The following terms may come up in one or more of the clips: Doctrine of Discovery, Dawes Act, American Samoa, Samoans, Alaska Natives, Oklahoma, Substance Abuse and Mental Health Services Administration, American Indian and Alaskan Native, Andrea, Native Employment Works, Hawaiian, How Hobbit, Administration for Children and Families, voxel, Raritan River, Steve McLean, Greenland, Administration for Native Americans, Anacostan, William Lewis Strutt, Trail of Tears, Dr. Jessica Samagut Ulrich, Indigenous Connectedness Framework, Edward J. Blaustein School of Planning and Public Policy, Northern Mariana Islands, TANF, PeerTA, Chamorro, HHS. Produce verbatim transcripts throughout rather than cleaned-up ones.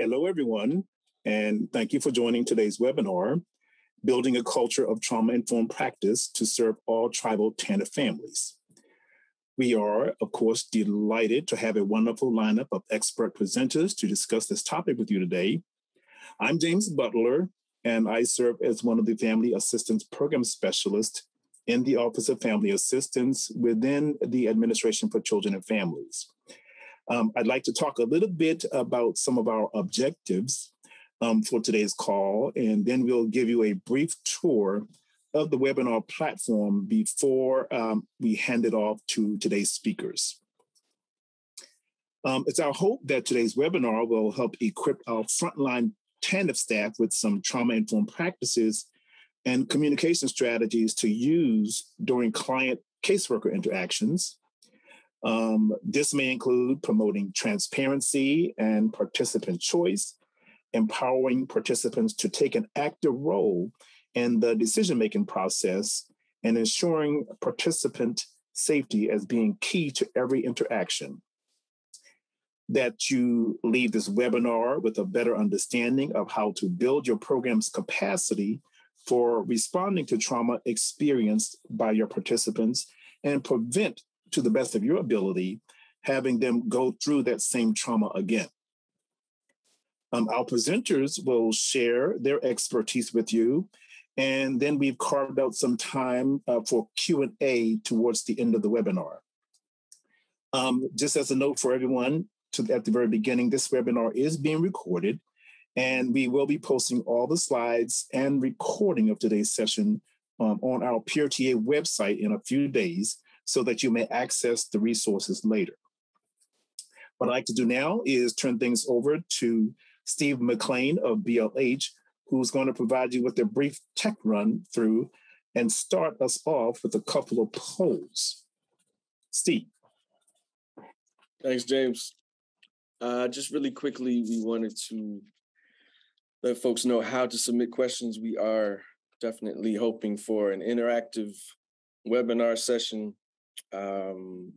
Hello, everyone, and thank you for joining today's webinar, Building a Culture of Trauma-Informed Practice to Serve All Tribal T A N F Families. We are, of course, delighted to have a wonderful lineup of expert presenters to discuss this topic with you today. I'm James Butler, and I serve as one of the Family Assistance Program Specialists in the Office of Family Assistance within the Administration for Children and Families. Um, I'd like to talk a little bit about some of our objectives um, for today's call, and then we'll give you a brief tour of the webinar platform before um, we hand it off to today's speakers. Um, it's our hope that today's webinar will help equip our frontline T A N F staff with some trauma-informed practices and communication strategies to use during client caseworker interactions. Um, this may include promoting transparency and participant choice, empowering participants to take an active role in the decision-making process, and ensuring participant safety as being key to every interaction. That you leave this webinar with a better understanding of how to build your program's capacity for responding to trauma experienced by your participants and prevent, to the best of your ability, having them go through that same trauma again. Um, our presenters will share their expertise with you, and then we've carved out some time uh, for Q and A towards the end of the webinar. Um, just as a note for everyone, to, at the very beginning, this webinar is being recorded, and we will be posting all the slides and recording of today's session um, on our PeerTA website in a few days, so that you may access the resources later. What I'd like to do now is turn things over to Steve McLean of B L H, who's going to provide you with a brief tech run through and start us off with a couple of polls. Steve. Thanks, James. Uh, just really quickly, we wanted to let folks know how to submit questions. We are definitely hoping for an interactive webinar session. Um,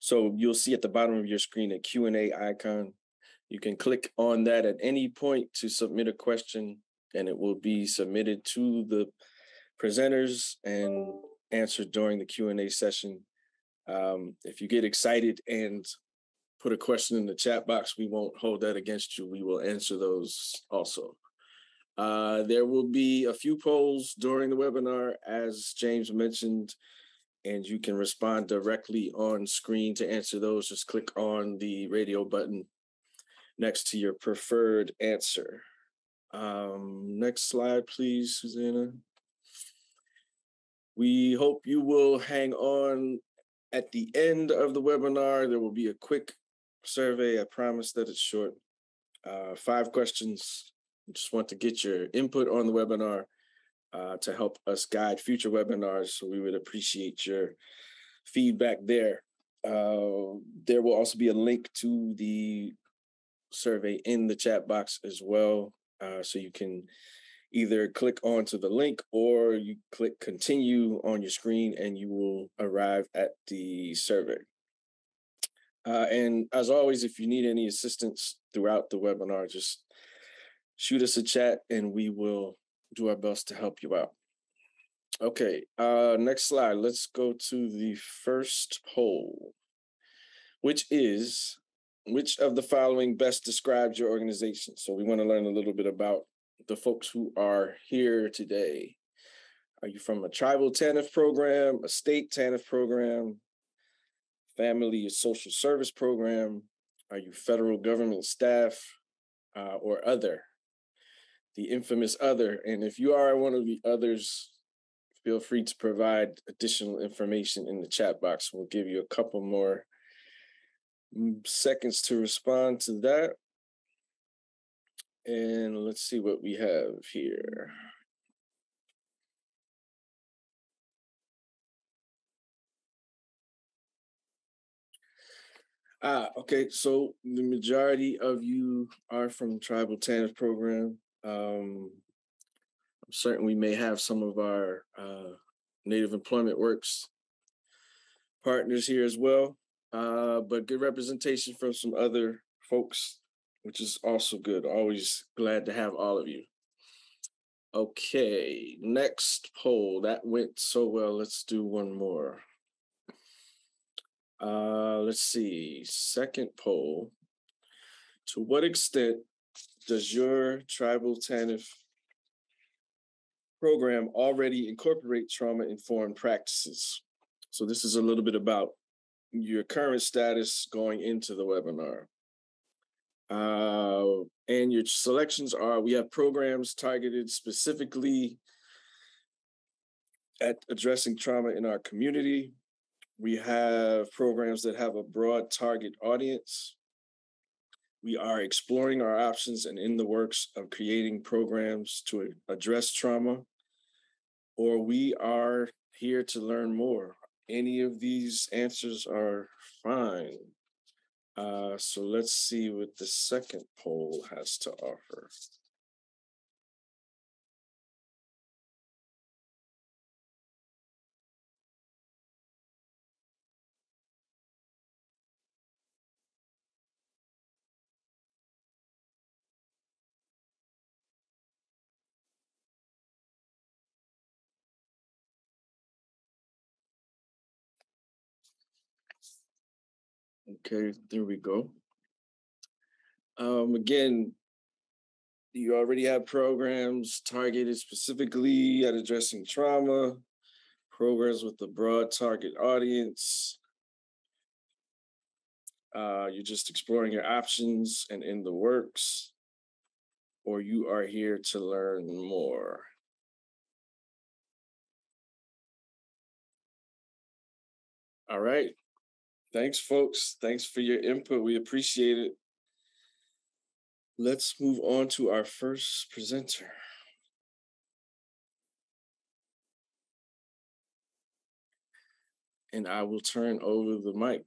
so you'll see at the bottom of your screen a Q and A icon. You can click on that at any point to submit a question, and it will be submitted to the presenters and answered during the Q and A session. Um, if you get excited and put a question in the chat box, we won't hold that against you. We will answer those also. Uh, there will be a few polls during the webinar, as James mentioned, and you can respond directly on screen to answer those. Just click on the radio button next to your preferred answer. Um, next slide, please, Susanna. We hope you will hang on at the end of the webinar. There will be a quick survey. I promise that it's short. Uh, five questions. We just want to get your input on the webinar. Uh, to help us guide future webinars, so we would appreciate your feedback there. Uh, there will also be a link to the survey in the chat box as well, uh, so you can either click onto the link or you click continue on your screen and you will arrive at the survey. Uh, and as always, if you need any assistance throughout the webinar, just shoot us a chat and we will do our best to help you out. Okay, uh, next slide. Let's go to the first poll, which is, which of the following best describes your organization? So we want to learn a little bit about the folks who are here today. Are you from a tribal T A N F program, a state T A N F program, family or social service program? Are you federal government staff uh, or other? The infamous other. And if you are one of the others, feel free to provide additional information in the chat box. We'll give you a couple more seconds to respond to that. And let's see what we have here. Ah, okay. So the majority of you are from tribal T A N F program. Um, I'm certain we may have some of our uh, Native Employment Works partners here as well, uh, but good representation from some other folks which is also good. Always glad to have all of you. Okay, next poll. That went so well. Let's do one more. Uh, let's see. Second poll. To what extent does your tribal T A N F program already incorporate trauma-informed practices? So this is a little bit about your current status going into the webinar. Uh, and your selections are, we have programs targeted specifically at addressing trauma in our community. We have programs that have a broad target audience. We are exploring our options and in the works of creating programs to address trauma, or we are here to learn more. Any of these answers are fine. Uh, so let's see what the second poll has to offer. Okay, there we go. Um, again, you already have programs targeted specifically at addressing trauma, programs with a broad target audience. Uh, you're just exploring your options and in the works, or you are here to learn more. All right. Thanks, folks. Thanks for your input. We appreciate it. Let's move on to our first presenter. And I will turn over the mic.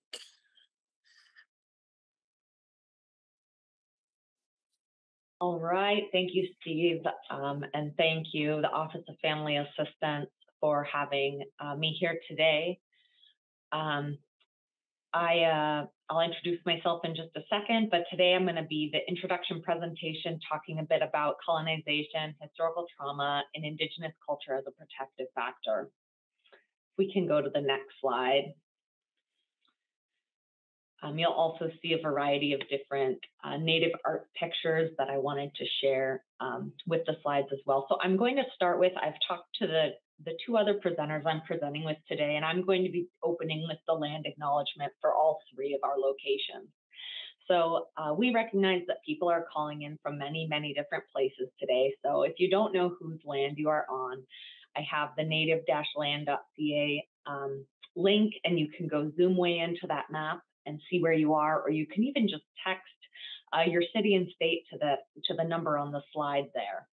All right. Thank you, Steve. Um, and thank you, the Office of Family Assistance, for having uh, me here today. Um, I, uh, I'll introduce myself in just a second, but today I'm going to be the introduction presentation talking a bit about colonization, historical trauma, and Indigenous culture as a protective factor. We can go to the next slide. Um, you'll also see a variety of different uh, Native art pictures that I wanted to share um, with the slides as well. So I'm going to start with, I've talked to the the two other presenters I'm presenting with today, and I'm going to be opening with the land acknowledgement for all three of our locations. So uh, we recognize that people are calling in from many, many different places today. So if you don't know whose land you are on, I have the native dash land dot C A um, link, and you can go zoom way into that map and see where you are, or you can even just text uh, your city and state to the, to the number on the slide there.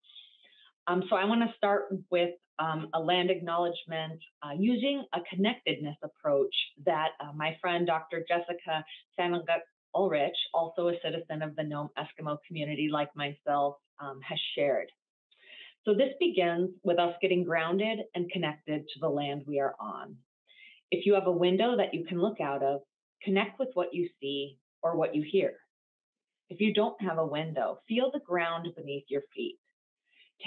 Um, so I want to start with Um, a land acknowledgement uh, using a connectedness approach that uh, my friend Doctor Jessica Samagut Ulrich, also a citizen of the Nome Eskimo Community like myself, um, has shared. So this begins with us getting grounded and connected to the land we are on. If you have a window that you can look out of, connect with what you see or what you hear. If you don't have a window, feel the ground beneath your feet.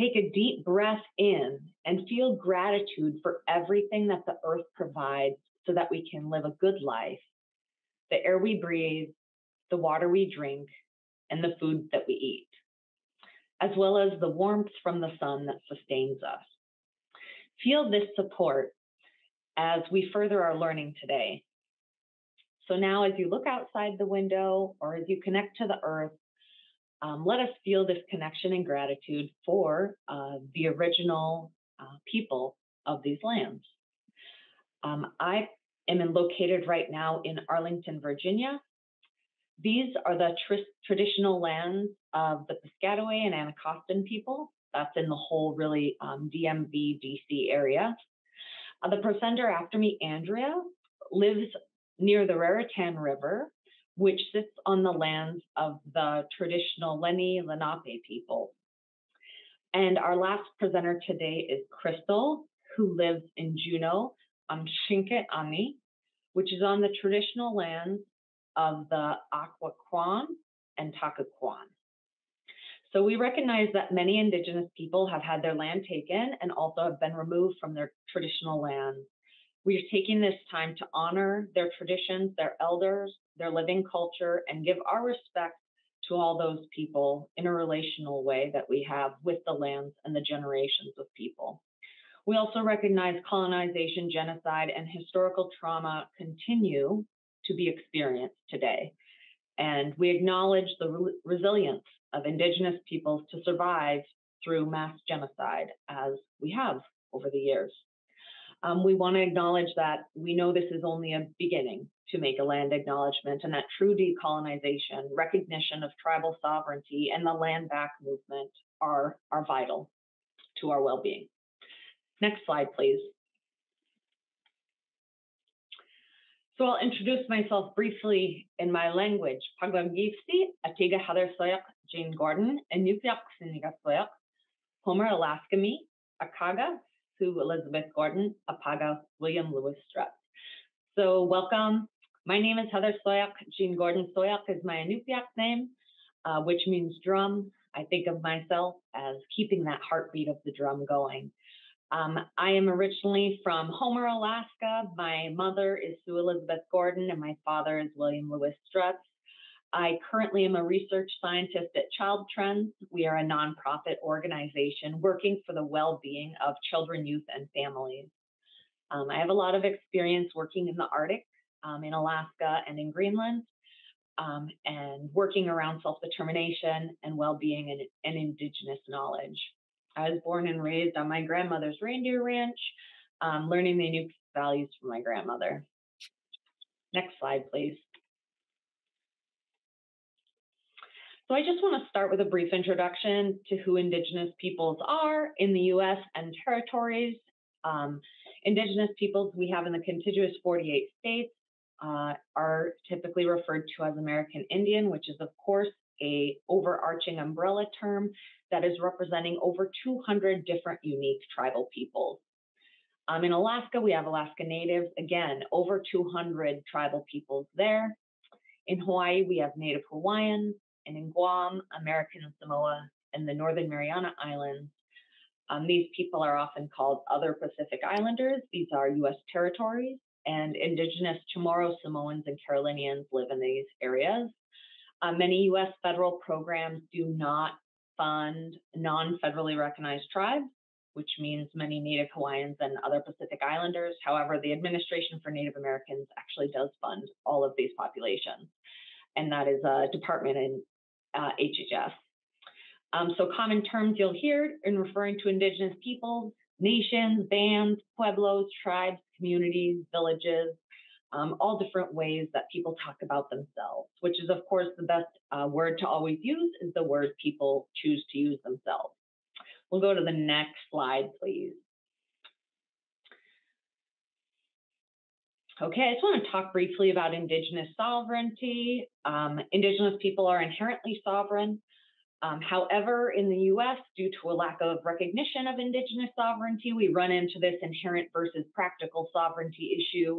Take a deep breath in and feel gratitude for everything that the earth provides so that we can live a good life, the air we breathe, the water we drink, and the food that we eat, as well as the warmth from the sun that sustains us. Feel this support as we further our learning today. So now as you look outside the window or as you connect to the earth, Um, let us feel this connection and gratitude for uh, the original uh, people of these lands. Um, I am in, located right now in Arlington, Virginia. These are the tr traditional lands of the Piscataway and Anacostan people. That's in the whole really um, D M V, D C area. Uh, the presenter after me, Andrea, lives near the Raritan River, which sits on the lands of the traditional Leni Lenape people. And our last presenter today is Crystal, who lives in Juno on Shinke'ani, which is on the traditional lands of the Occoquan and Takaquan. So we recognize that many Indigenous people have had their land taken and also have been removed from their traditional lands. We are taking this time to honor their traditions, their elders, their living culture, and give our respect to all those people in a relational way that we have with the lands and the generations of people. We also recognize colonization, genocide, and historical trauma continue to be experienced today. And we acknowledge the re- resilience of Indigenous peoples to survive through mass genocide as we have over the years. Um, we want to acknowledge that we know this is only a beginning to make a land acknowledgement, and that true decolonization, recognition of tribal sovereignty, and the land back movement are, are vital to our well-being. Next slide, please. So I'll introduce myself briefly in my language. Pagwangivsi, Atiga Heather Soyak, Jane Gordon, and Nupyak Siniga Soyak, Homer Alaskami, Akaga, Sue Elizabeth Gordon, Apaga, William Lewis Strutt. So welcome. My name is Heather Soyak. Jean Gordon Soyak is my Inupiaq name, uh, which means drum. I think of myself as keeping that heartbeat of the drum going. Um, I am originally from Homer, Alaska. My mother is Sue Elizabeth Gordon and my father is William Lewis Strutt. I currently am a research scientist at Child Trends. We are a nonprofit organization working for the well-being of children, youth, and families. Um, I have a lot of experience working in the Arctic, um, in Alaska, and in Greenland, um, and working around self-determination and well-being and, and Indigenous knowledge. I was born and raised on my grandmother's reindeer ranch, um, learning the Inupiaq values from my grandmother. Next slide, please. So I just want to start with a brief introduction to who Indigenous peoples are in the U S and territories. Um, Indigenous peoples we have in the contiguous forty-eight states uh, are typically referred to as American Indian, which is, of course, a overarching umbrella term that is representing over two hundred different unique tribal peoples. Um, in Alaska, we have Alaska Natives, again, over two hundred tribal peoples there. In Hawaii, we have Native Hawaiians. And in Guam, American Samoa, and the Northern Mariana Islands. Um, these people are often called other Pacific Islanders. These are U S territories, and Indigenous Chamorro Samoans and Carolinians live in these areas. Uh, many U S federal programs do not fund non-federally recognized tribes, which means many Native Hawaiians and other Pacific Islanders. However, the Administration for Native Americans actually does fund all of these populations, and that is a department in Uh, H H S. Um, so common terms you'll hear in referring to Indigenous peoples, nations, bands, pueblos, tribes, communities, villages, um, all different ways that people talk about themselves, which is, of course, the best uh, word to always use is the word people choose to use themselves. We'll go to the next slide, please. Okay, I just want to talk briefly about Indigenous sovereignty. Um, Indigenous people are inherently sovereign. Um, however, in the U S, due to a lack of recognition of Indigenous sovereignty, we run into this inherent versus practical sovereignty issue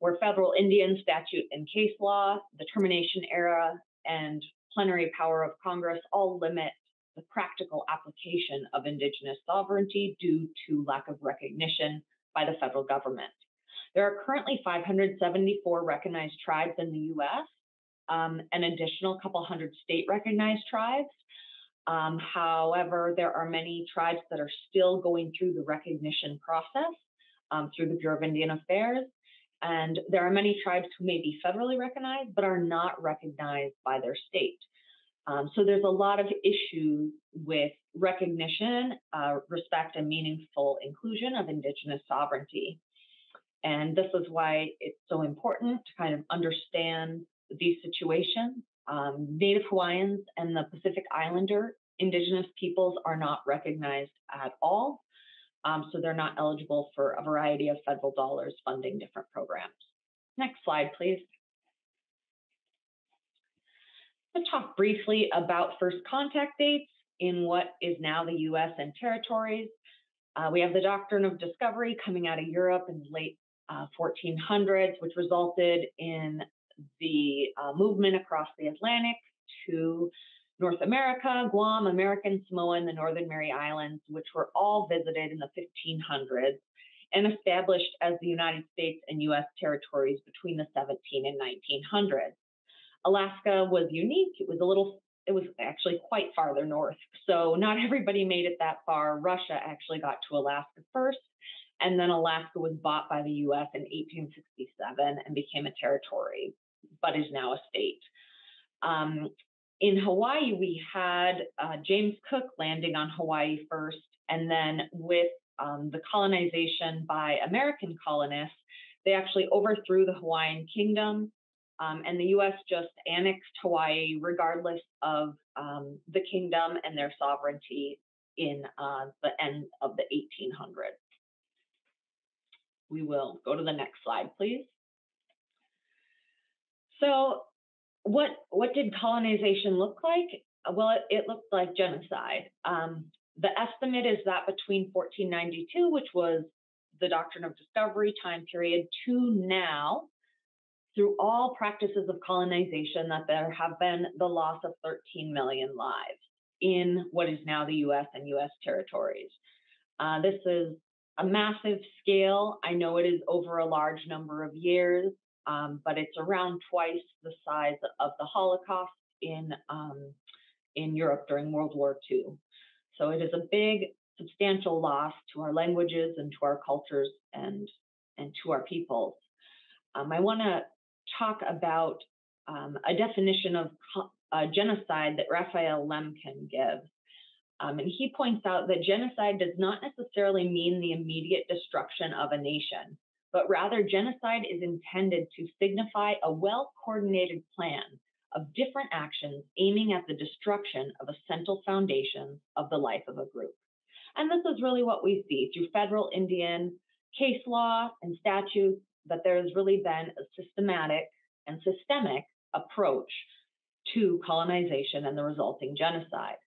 where federal Indian statute and case law, the termination era, and plenary power of Congress all limit the practical application of Indigenous sovereignty due to lack of recognition by the federal government. There are currently five hundred seventy-four recognized tribes in the U S, um, an additional couple hundred state-recognized tribes. Um, however, there are many tribes that are still going through the recognition process um, through the Bureau of Indian Affairs, and there are many tribes who may be federally recognized but are not recognized by their state. Um, so there's a lot of issues with recognition, uh, respect, and meaningful inclusion of Indigenous sovereignty. And this is why it's so important to kind of understand these situations. Um, Native Hawaiians and the Pacific Islander Indigenous peoples are not recognized at all. Um, so they're not eligible for a variety of federal dollars funding different programs. Next slide, please. Let's talk briefly about first contact dates in what is now the U S and territories. Uh, we have the Doctrine of Discovery coming out of Europe in the late Uh, fourteen hundreds, which resulted in the uh, movement across the Atlantic to North America, Guam, American Samoa, and the Northern Mariana Islands, which were all visited in the fifteen hundreds and established as the United States and U S territories between the seventeen hundreds and nineteen hundreds. Alaska was unique. It was a little, it was actually quite farther north. So not everybody made it that far. Russia actually got to Alaska first, and then Alaska was bought by the U S in eighteen sixty-seven and became a territory, but is now a state. Um, In Hawaii, we had uh, James Cook landing on Hawaii first, and then with um, the colonization by American colonists, they actually overthrew the Hawaiian kingdom, um, and the U S just annexed Hawaii regardless of um, the kingdom and their sovereignty in uh, the end of the eighteen hundreds. We will go to the next slide, please. So, What what did colonization look like? Well, it, it looked like genocide. Um, the estimate is that between fourteen ninety-two, which was the Doctrine of Discovery time period, to now, through all practices of colonization, that there have been the loss of thirteen million lives in what is now the U S and U S territories. Uh, this is a massive scale. I know it is over a large number of years. Um, but it's around twice the size of the Holocaust in um, in Europe during World War Two. So it is a big, substantial loss to our languages and to our cultures and and to our peoples. Um, I want to talk about um, a definition of uh, genocide that Raphael Lemkin gives. Um, and he points out that genocide does not necessarily mean the immediate destruction of a nation, but rather genocide is intended to signify a well-coordinated plan of different actions aiming at the destruction of essential foundations of the life of a group. And this is really what we see through federal Indian case law and statutes, that there has really been a systematic and systemic approach to colonization and the resulting genocide.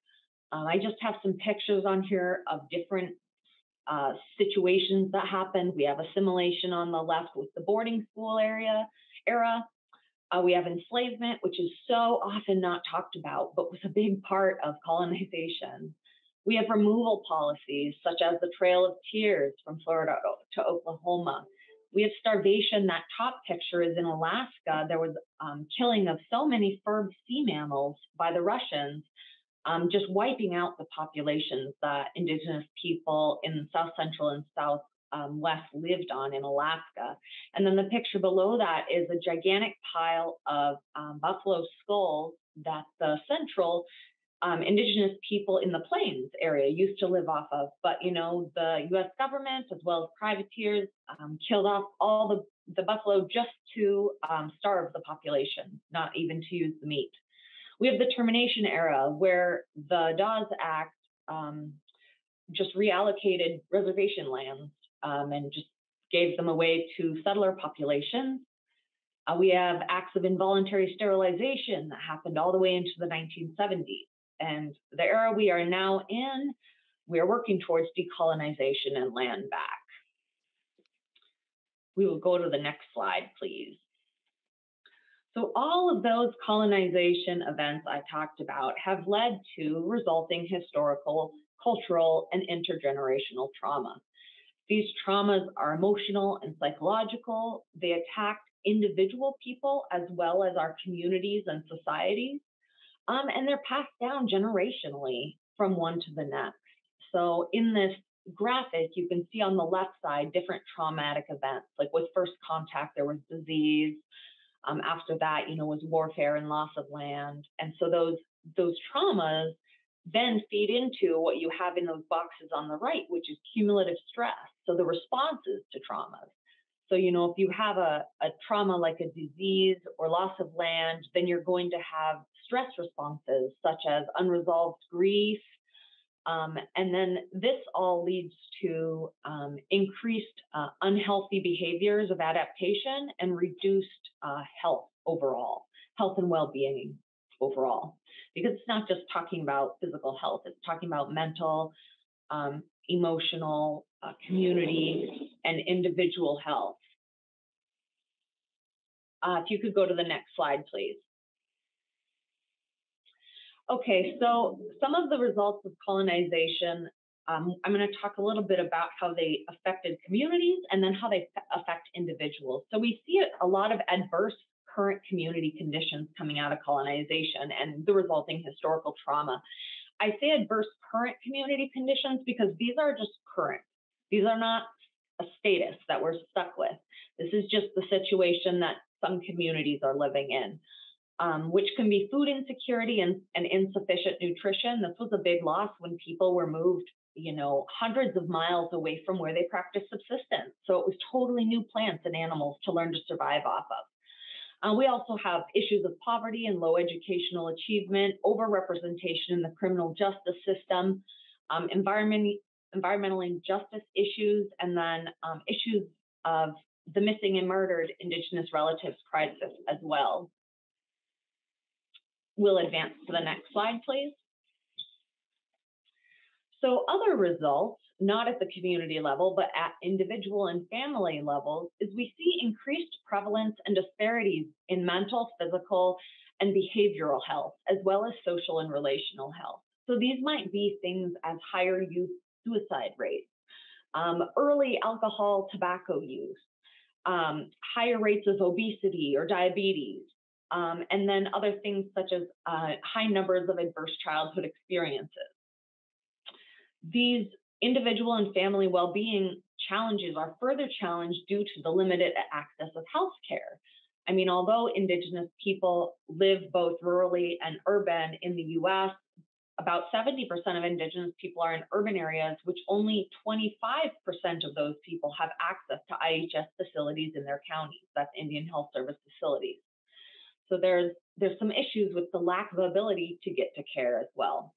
Um, I just have some pictures on here of different Uh, situations that happened. We have assimilation on the left with the boarding school area era. Uh, we have enslavement, which is so often not talked about, but was a big part of colonization. We have removal policies, such as the Trail of Tears from Florida to Oklahoma. We have starvation. That top picture is in Alaska. There was um, killing of so many furred sea mammals by the Russians, Um, just wiping out the populations that indigenous people in South Central and South um, West lived on in Alaska. And then the picture below that is a gigantic pile of um, buffalo skulls that the central um, indigenous people in the plains area used to live off of. But, you know, the U S government, as well as privateers, um, killed off all the, the buffalo just to um, starve the population, not even to use the meat. We have the termination era, where the Dawes Act um, just reallocated reservation lands um, and just gave them away to settler populations. Uh, we have acts of involuntary sterilization that happened all the way into the nineteen seventies. And the era we are now in, we are working towards decolonization and land back. We will go to the next slide, please. So all of those colonization events I talked about have led to resulting historical, cultural, and intergenerational trauma. These traumas are emotional and psychological. They attack individual people as well as our communities and societies, um, and they're passed down generationally from one to the next. So in this graphic, you can see on the left side different traumatic events, like with first contact, there was disease. Um, after that, you know, was warfare and loss of land. And so those those traumas then feed into what you have in those boxes on the right, which is cumulative stress. So the responses to traumas. So, you know, if you have a, a trauma like a disease or loss of land, then you're going to have stress responses such as unresolved grief. Um, and then this all leads to um, increased uh, unhealthy behaviors of adaptation and reduced uh, health overall, health and well-being overall. Because it's not just talking about physical health, it's talking about mental, um, emotional, uh, community, and individual health. Uh, if you could go to the next slide, please. Okay, so some of the results of colonization, um, I'm going to talk a little bit about how they affected communities and then how they affect individuals. So we see a lot of adverse current community conditions coming out of colonization and the resulting historical trauma. I say adverse current community conditions because these are just current. These are not a status that we're stuck with. This is just the situation that some communities are living in, um, which can be food insecurity and, and insufficient nutrition. This was a big loss when people were moved, you know, hundreds of miles away from where they practiced subsistence. So it was totally new plants and animals to learn to survive off of. Uh, we also have issues of poverty and low educational achievement, overrepresentation in the criminal justice system, um, environment, environmental injustice issues, and then um, issues of the missing and murdered Indigenous relatives crisis as well. We'll advance to the next slide, please. So other results, not at the community level, but at individual and family levels, is we see increased prevalence and disparities in mental, physical, and behavioral health, as well as social and relational health. So these might be things as higher youth suicide rates, um, early alcohol, tobacco use, um, higher rates of obesity or diabetes, um, and then other things such as uh, high numbers of adverse childhood experiences. These individual and family well-being challenges are further challenged due to the limited access of health care. I mean, although Indigenous people live both rurally and urban in the U S, about seventy percent of Indigenous people are in urban areas, which only twenty-five percent of those people have access to I H S facilities in their counties. That's Indian Health Service facilities. So there's, there's some issues with the lack of ability to get to care as well.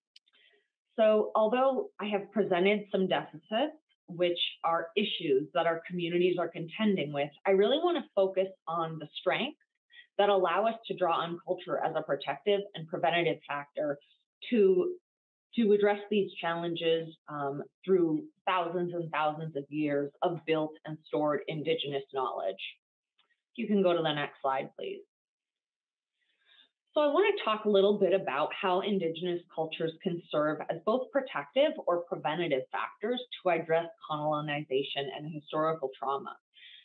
So although I have presented some deficits, which are issues that our communities are contending with, I really want to focus on the strengths that allow us to draw on culture as a protective and preventative factor to, to address these challenges um, through thousands and thousands of years of built and stored Indigenous knowledge. You can go to the next slide, please. So I want to talk a little bit about how Indigenous cultures can serve as both protective or preventative factors to address colonization and historical trauma.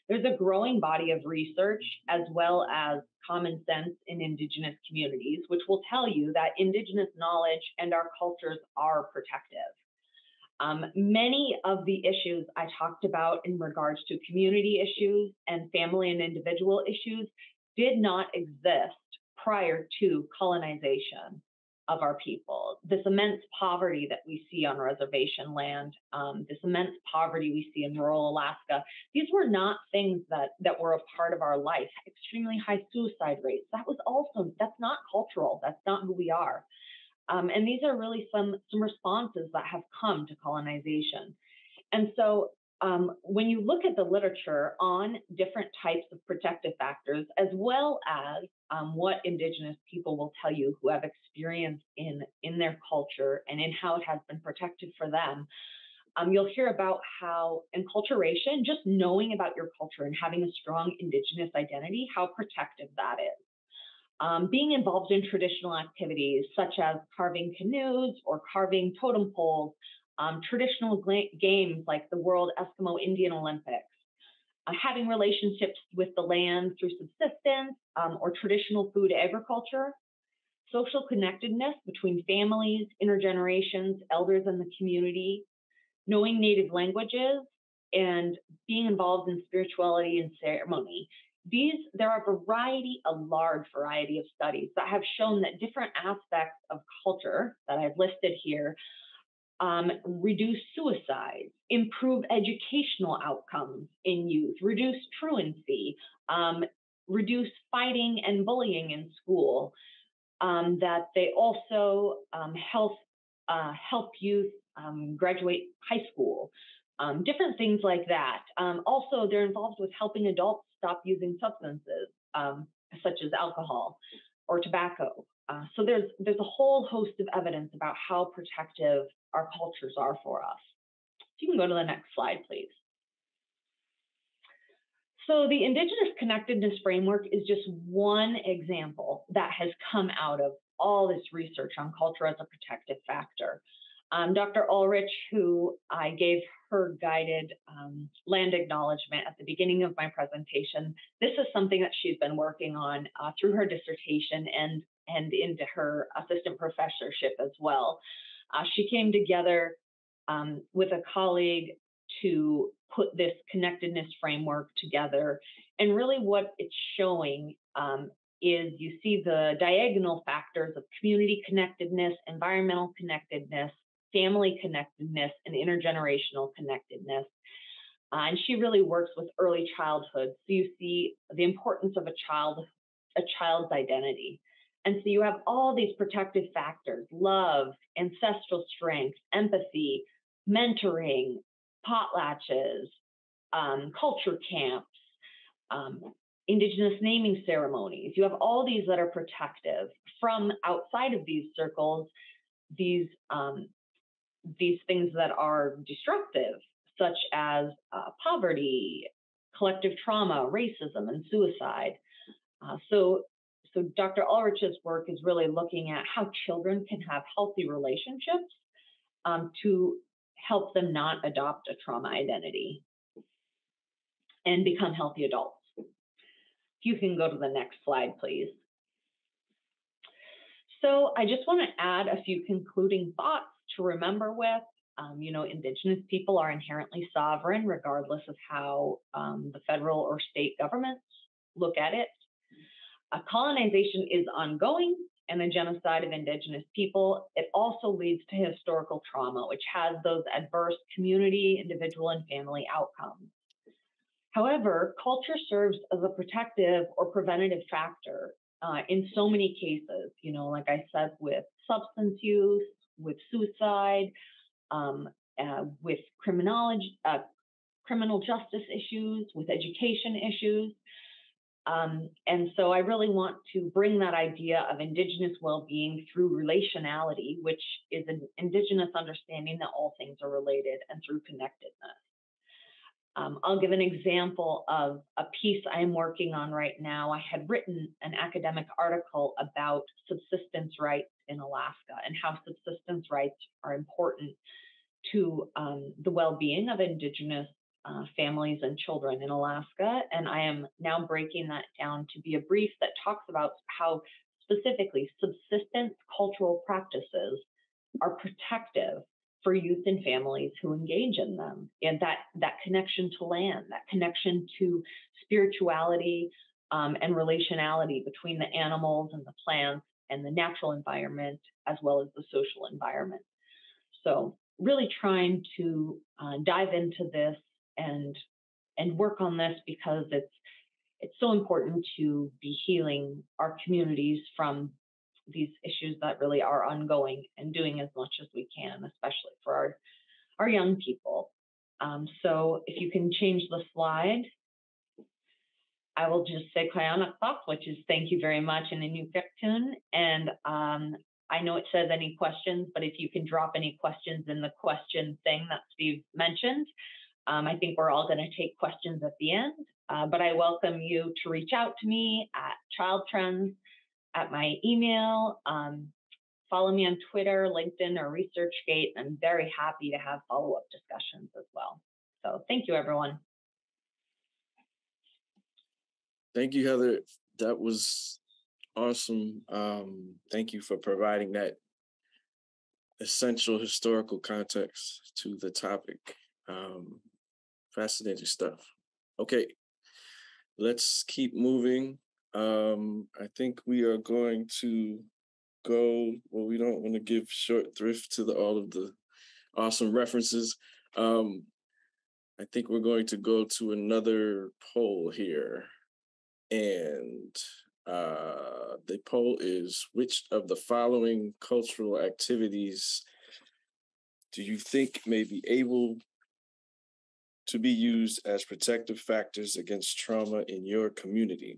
There's a growing body of research as well as common sense in Indigenous communities, which will tell you that Indigenous knowledge and our cultures are protective. Um, many of the issues I talked about in regards to community issues and family and individual issues did not exist prior to colonization of our people. This immense poverty that we see on reservation land, um, this immense poverty we see in rural Alaska, these were not things that, that were a part of our life. Extremely high suicide rates, that was also, that's not cultural, that's not who we are. Um, and these are really some, some responses that have come to colonization. And so um, when you look at the literature on different types of protective factors, as well as Um, what Indigenous people will tell you who have experience in, in their culture and in how it has been protected for them. Um, you'll hear about how enculturation, just knowing about your culture and having a strong Indigenous identity, how protective that is. Um, being involved in traditional activities such as carving canoes or carving totem poles, um, traditional games like the World Eskimo Indian Olympics, Uh, having relationships with the land through subsistence um, or traditional food agriculture, social connectedness between families, intergenerations, elders in the community, knowing Native languages, and being involved in spirituality and ceremony. These, there are a variety, a large variety of studies that have shown that different aspects of culture that I've listed here Um, reduce suicide, improve educational outcomes in youth, reduce truancy, um, reduce fighting and bullying in school, um, that they also um, help, uh, help youth um, graduate high school, um, different things like that. Um, also, they're involved with helping adults stop using substances, um, such as alcohol or tobacco. Uh, so there's, there's a whole host of evidence about how protective our cultures are for us. So you can go to the next slide, please. So the Indigenous Connectedness Framework is just one example that has come out of all this research on culture as a protective factor. Um, Doctor Ulrich, who I gave her guided um, land acknowledgement at the beginning of my presentation, this is something that she's been working on uh, through her dissertation and, and into her assistant professorship as well. Uh, she came together um, with a colleague to put this connectedness framework together. And really what it's showing um, is you see the diagonal factors of community connectedness, environmental connectedness, family connectedness, and intergenerational connectedness. Uh, and she really works with early childhood. So you see the importance of a child, a child's identity. And so you have all these protective factors: love, ancestral strength, empathy, mentoring, potlatches, um, culture camps, um, Indigenous naming ceremonies. You have all these that are protective. From outside of these circles, these um, these things that are destructive, such as uh, poverty, collective trauma, racism, and suicide. Uh, so, so Doctor Ulrich's work is really looking at how children can have healthy relationships um, to help them not adopt a trauma identity and become healthy adults. You can go to the next slide, please. So I just want to add a few concluding thoughts to remember with. Um, you know, Indigenous people are inherently sovereign, regardless of how um, the federal or state governments look at it. Uh, colonization is ongoing, and the genocide of Indigenous people, it also leads to historical trauma, which has those adverse community, individual, and family outcomes. However, culture serves as a protective or preventative factor uh, in so many cases, you know, like I said, with substance use, with suicide, um, uh, with criminology, uh, criminal justice issues, with education issues. Um, and so I really want to bring that idea of Indigenous well-being through relationality, which is an Indigenous understanding that all things are related, and through connectedness. Um, I'll give an example of a piece I am working on right now. I had written an academic article about subsistence rights in Alaska and how subsistence rights are important to um, the well-being of Indigenous uh, families and children in Alaska. And I am now breaking that down to be a brief that talks about how specifically subsistence cultural practices are protective for youth and families who engage in them, and that that connection to land, that connection to spirituality um, and relationality between the animals and the plants and the natural environment, as well as the social environment. So really trying to uh, dive into this and and work on this, because it's it's so important to be healing our communities from these issues that really are ongoing, and doing as much as we can, especially for our, our young people. Um, so if you can change the slide, I will just say Kayanakpak, which is thank you very much in Inuktitun. And um, I know it says any questions, but if you can drop any questions in the question thing that Steve mentioned, um, I think we're all gonna take questions at the end, uh, but I welcome you to reach out to me at Child Trends, at my email, um, follow me on Twitter, LinkedIn, or ResearchGate. I'm very happy to have follow-up discussions as well. So thank you, everyone. Thank you, Heather. That was awesome. Um, thank you for providing that essential historical context to the topic. Um, fascinating stuff. Okay, let's keep moving. Um, I think we are going to go, well, we don't want to give short thrift to the, all of the awesome references. Um, I think we're going to go to another poll here. And uh, the poll is, which of the following cultural activities do you think may be able to be used as protective factors against trauma in your community?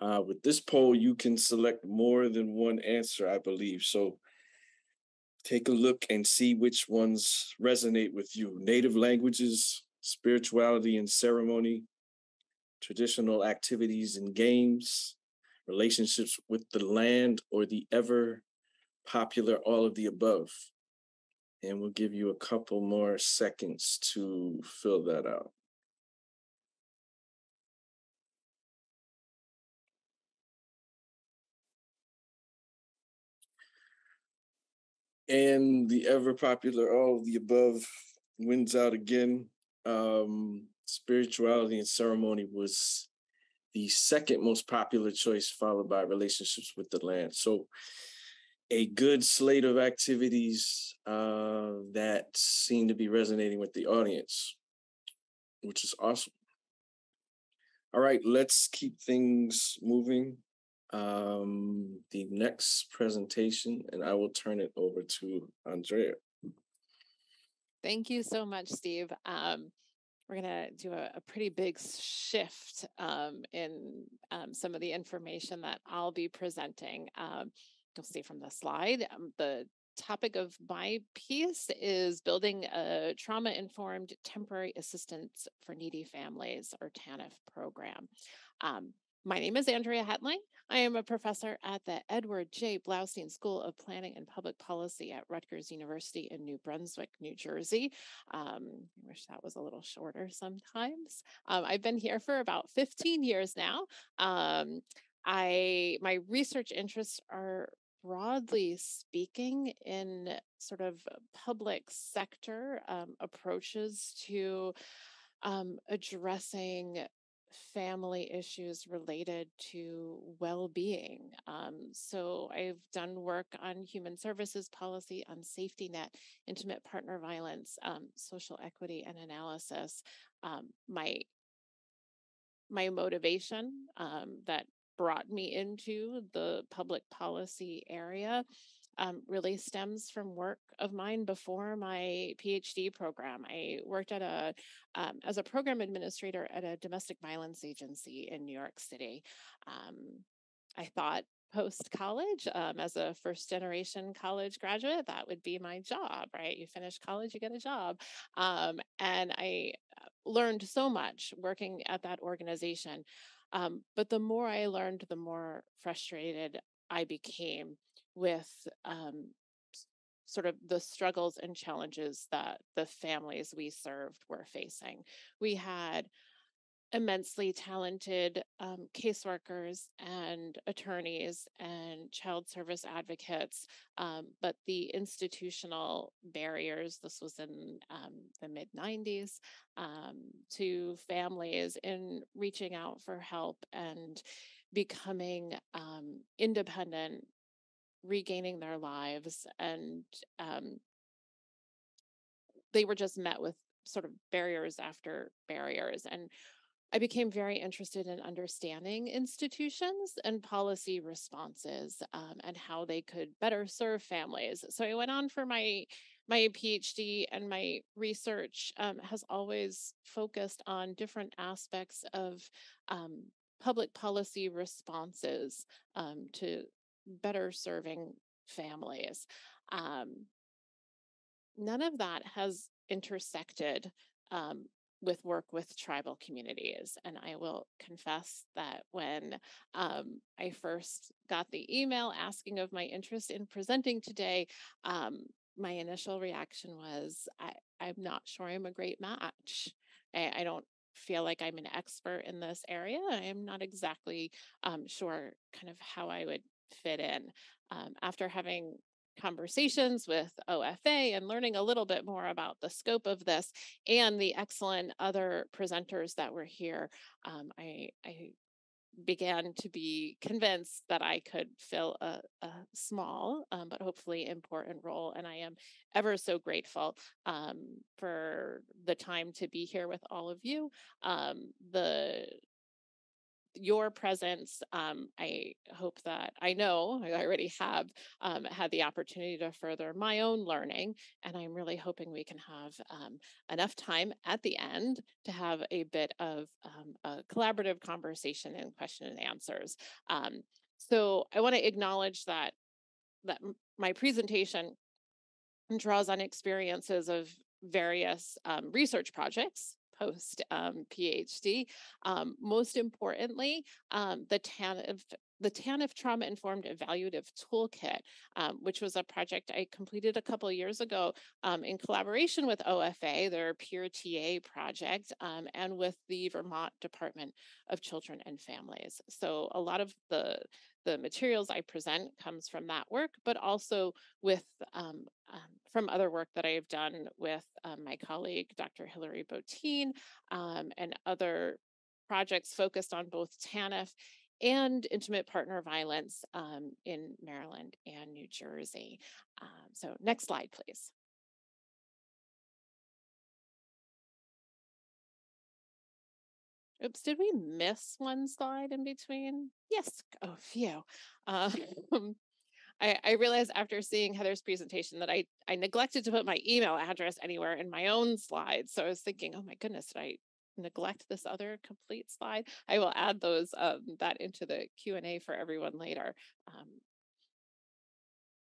Uh, with this poll, you can select more than one answer, I believe. So take a look and see which ones resonate with you. Native languages, spirituality and ceremony, traditional activities and games, relationships with the land, or the ever popular all of the above. And we'll give you a couple more seconds to fill that out. And the ever popular all of the above wins out again. Um, spirituality and ceremony was the second most popular choice, followed by relationships with the land. So a good slate of activities uh, that seem to be resonating with the audience, which is awesome. All right, let's keep things moving. Um, the next presentation, and I will turn it over to Andrea. Thank you so much, Steve. Um, we're going to do a, a pretty big shift um, in um, some of the information that I'll be presenting. Um, you'll see from the slide, um, the topic of my piece is building a trauma-informed temporary assistance for needy families, or T A N F program. Um, My name is Andrea Hetling. I am a professor at the Edward J. Blaustein School of Planning and Public Policy at Rutgers University in New Brunswick, New Jersey. Um, I wish that was a little shorter sometimes. Um, I've been here for about fifteen years now. Um, I my research interests are, broadly speaking, in sort of public sector um, approaches to um, addressing family issues related to well-being. Um, so I've done work on human services policy, on safety net, intimate partner violence, um, social equity and analysis. Um, my, my motivation um, that brought me into the public policy area Um, really stems from work of mine before my PhD program. I worked at a um, as a program administrator at a domestic violence agency in New York City. Um, I thought post-college, um, as a first-generation college graduate, that would be my job, right? You finish college, you get a job. Um, and I learned so much working at that organization. Um, but the more I learned, the more frustrated I became with um, sort of the struggles and challenges that the families we served were facing. We had immensely talented um, caseworkers and attorneys and child service advocates, um, but the institutional barriers, this was in um, the mid nineties, um, to families in reaching out for help and becoming um, independent, regaining their lives, and um, they were just met with sort of barriers after barriers. And I became very interested in understanding institutions and policy responses um, and how they could better serve families. So I went on for my my PhD, and my research um, has always focused on different aspects of um, public policy responses um, to better serving families. Um, none of that has intersected um, with work with tribal communities. And I will confess that when um, I first got the email asking of my interest in presenting today, um, my initial reaction was, I, I'm not sure I'm a great match. I, I don't feel like I'm an expert in this area. I am not exactly um, sure kind of how I would fit in. Um, after having conversations with O F A and learning a little bit more about the scope of this and the excellent other presenters that were here, um, I, I began to be convinced that I could fill a, a small um, but hopefully important role. And I am ever so grateful um, for the time to be here with all of you. Um, the Your presence, um, I hope that I know I already have um, had the opportunity to further my own learning, and I'm really hoping we can have um, enough time at the end to have a bit of um, a collaborative conversation and question and answers. Um, so I want to acknowledge that that my presentation draws on experiences of various um, research projects post um, PhD. Um, most importantly, um, the T A N F the T A N F Trauma-Informed Evaluative Toolkit, um, which was a project I completed a couple of years ago um, in collaboration with O F A, their PeerTA project, um, and with the Vermont Department of Children and Families. So a lot of the, the materials I present comes from that work, but also with um, um, from other work that I have done with um, my colleague, Doctor Hilary Bottin, um, and other projects focused on both T A N F and intimate partner violence um, in Maryland and New Jersey. Um, so next slide, please. Oops, did we miss one slide in between? Yes, oh, phew. Um, I, I realized after seeing Heather's presentation that I, I neglected to put my email address anywhere in my own slides. So I was thinking, oh my goodness, did I neglect this other complete slide? I will add those um, that into the Q and A for everyone later. Um,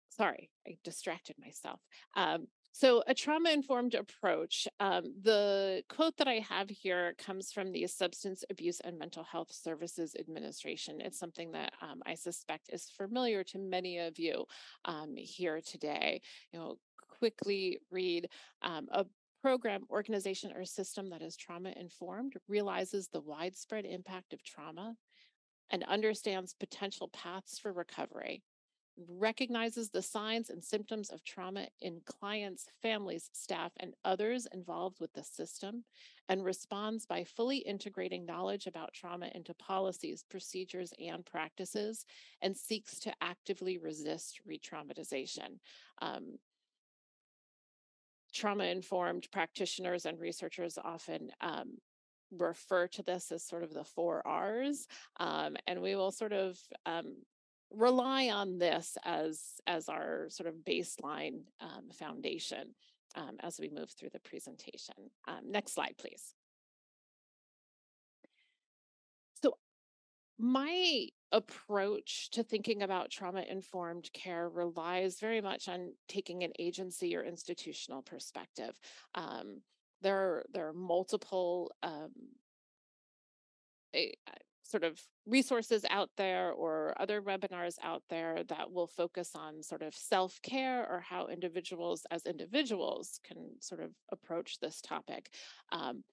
sorry, I distracted myself. Um, so a trauma-informed approach. Um, the quote that I have here comes from the Substance Abuse and Mental Health Services Administration. It's something that um, I suspect is familiar to many of you um, here today. You know, quickly read um, a program, organization, or system that is trauma-informed realizes the widespread impact of trauma and understands potential paths for recovery, recognizes the signs and symptoms of trauma in clients, families, staff, and others involved with the system, and responds by fully integrating knowledge about trauma into policies, procedures, and practices, and seeks to actively resist re-traumatization. Um, Trauma-informed practitioners and researchers often um, refer to this as sort of the four R's, um, and we will sort of um, rely on this as, as our sort of baseline um, foundation um, as we move through the presentation. Um, next slide, please. So my approach to thinking about trauma-informed care relies very much on taking an agency or institutional perspective. Um, there are, there are multiple um, a, sort of resources out there or other webinars out there that will focus on sort of self-care or how individuals as individuals can sort of approach this topic. Um,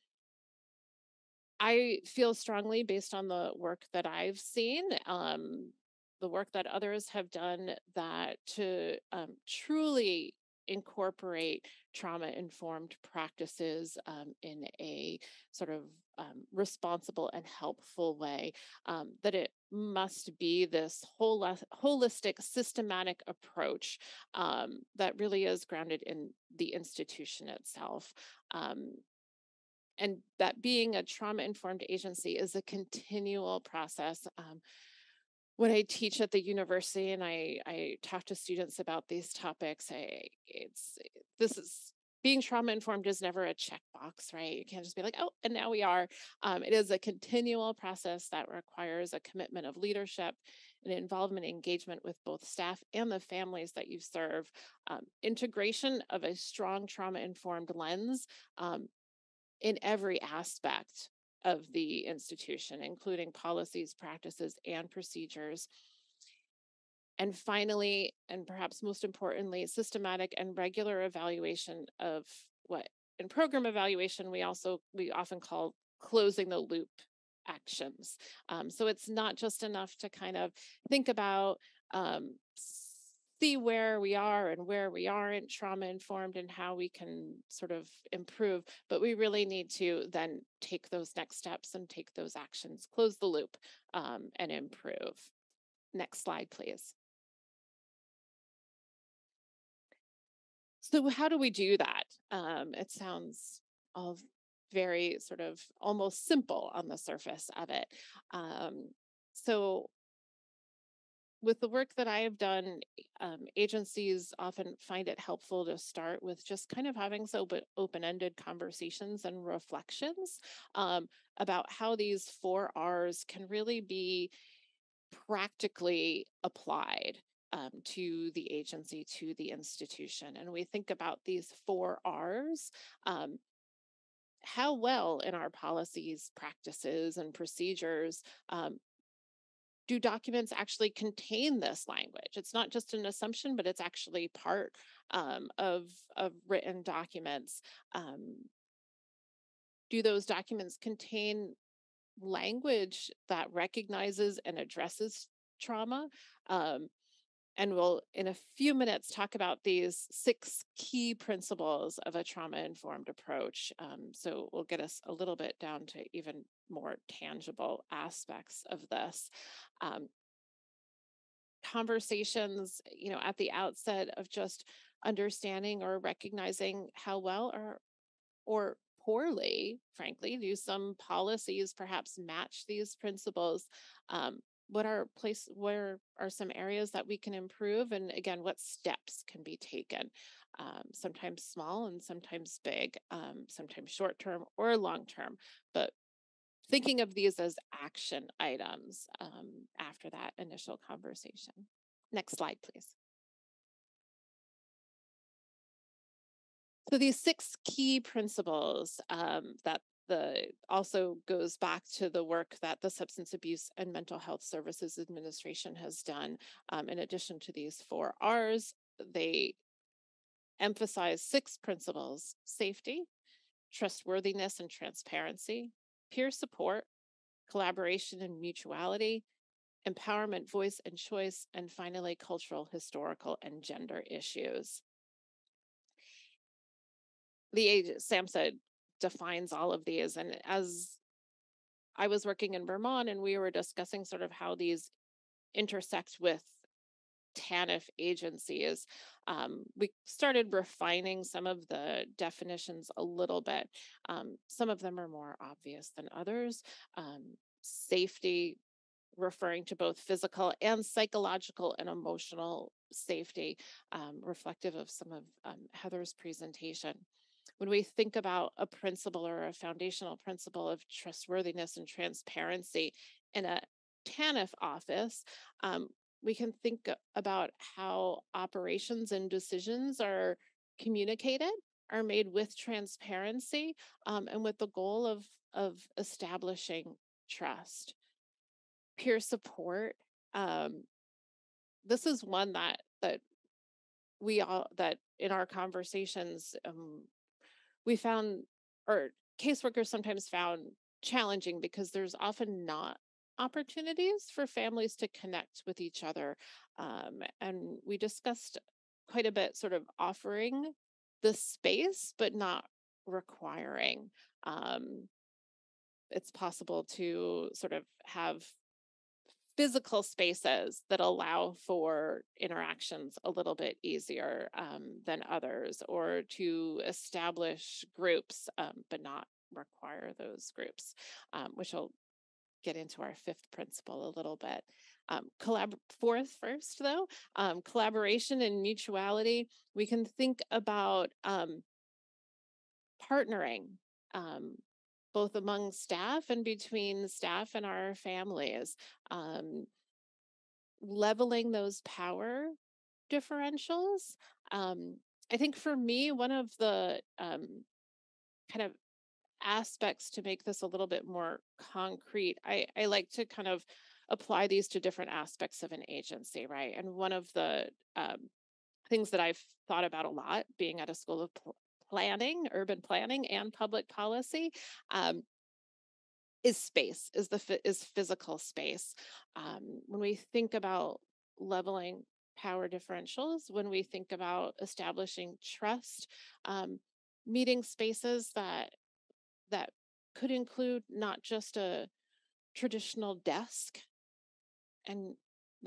I feel strongly, based on the work that I've seen, um, the work that others have done, that to um, truly incorporate trauma-informed practices um, in a sort of um, responsible and helpful way, um, that it must be this whole holistic, systematic approach um, that really is grounded in the institution itself. Um, And that being a trauma-informed agency is a continual process. Um, when I teach at the university and I, I talk to students about these topics, I, it's this is being trauma-informed is never a checkbox, right? You can't just be like, oh, and now we are. Um, it is a continual process that requires a commitment of leadership and involvement and engagement with both staff and the families that you serve, um, integration of a strong trauma-informed lens, um, in every aspect of the institution, including policies, practices, and procedures. And finally, and perhaps most importantly, systematic and regular evaluation of what in program evaluation, we also, we often call closing the loop actions. Um, so it's not just enough to kind of think about um, see where we are and where we aren't trauma-informed and how we can sort of improve, but we really need to then take those next steps and take those actions, close the loop, um, and improve. Next slide, please. So how do we do that? Um, it sounds all very sort of almost simple on the surface of it. Um, so with the work that I have done, um, agencies often find it helpful to start with just kind of having so open-ended conversations and reflections um, about how these four R's can really be practically applied um, to the agency, to the institution. And we think about these four R's. Um, how well in our policies, practices, and procedures um, do documents actually contain this language? It's not just an assumption, but it's actually part um, of, of written documents. Um, do those documents contain language that recognizes and addresses trauma? Um, and we'll, in a few minutes, talk about these six key principles of a trauma-informed approach. Um, so we'll get us a little bit down to even more tangible aspects of this. Um, conversations, you know, at the outset of just understanding or recognizing how well or or poorly, frankly, do some policies perhaps match these principles? Um, What are place? Where are some areas that we can improve? And again, what steps can be taken? Um, sometimes small and sometimes big, um, sometimes short-term or long-term. But thinking of these as action items um, after that initial conversation. Next slide, please. So these six key principles um, that The, also goes back to the work that the Substance Abuse and Mental Health Services Administration has done. Um, in addition to these four R's, they emphasize six principles: safety, trustworthiness and transparency, peer support, collaboration and mutuality, empowerment, voice and choice, and finally, cultural, historical, and gender issues. The SAMHSA defines all of these. And as I was working in Vermont and we were discussing sort of how these intersect with T A N F agencies, um, we started refining some of the definitions a little bit. Um, some of them are more obvious than others. Um, safety, referring to both physical and psychological and emotional safety, um, reflective of some of um, Heather's presentation. When we think about a principle or a foundational principle of trustworthiness and transparency in a T A N F office, um, we can think about how operations and decisions are communicated, are made with transparency, um, and with the goal of, of establishing trust. Peer support. Um, this is one that that we all that in our conversations. Um, We found, or caseworkers sometimes found challenging because there's often not opportunities for families to connect with each other. Um, and we discussed quite a bit sort of offering the space, but not requiring. Um, it's possible to sort of have physical spaces that allow for interactions a little bit easier um, than others, or to establish groups, um, but not require those groups, um, which will get into our fifth principle a little bit. Um, collab fourth first, though, um, collaboration and mutuality. We can think about um, partnering, um, both among staff and between staff and our families, um, leveling those power differentials. Um, I think for me, one of the um, kind of aspects to make this a little bit more concrete, I, I like to kind of apply these to different aspects of an agency, right? And one of the um, things that I've thought about a lot being at a school of planning, urban planning, and public policy um, is space, is the is physical space. Um, when we think about leveling power differentials, when we think about establishing trust, um, meeting spaces that that could include not just a traditional desk and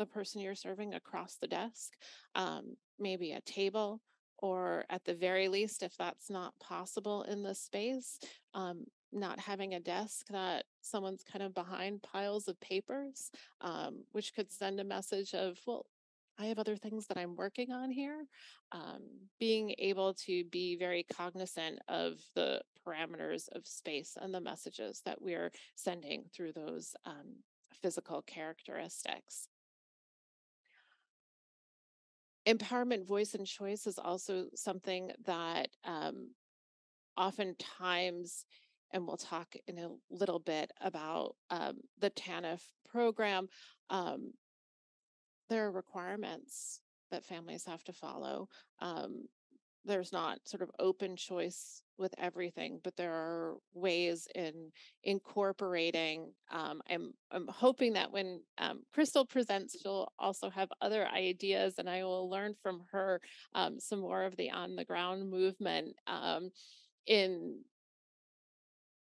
the person you're serving across the desk, um, maybe a table, or at the very least, if that's not possible in this space, um, not having a desk that someone's kind of behind piles of papers, um, which could send a message of, well, I have other things that I'm working on here. Um, being able to be very cognizant of the parameters of space and the messages that we're sending through those um, physical characteristics. Empowerment, voice, and choice is also something that um, oftentimes and we'll talk in a little bit about um, the T A N F program. Um, there are requirements that families have to follow. Um, there's not sort of open choice with everything, but there are ways in incorporating. Um, I'm, I'm hoping that when um, Crystal presents, she'll also have other ideas, and I will learn from her um, some more of the on-the-ground movement um, in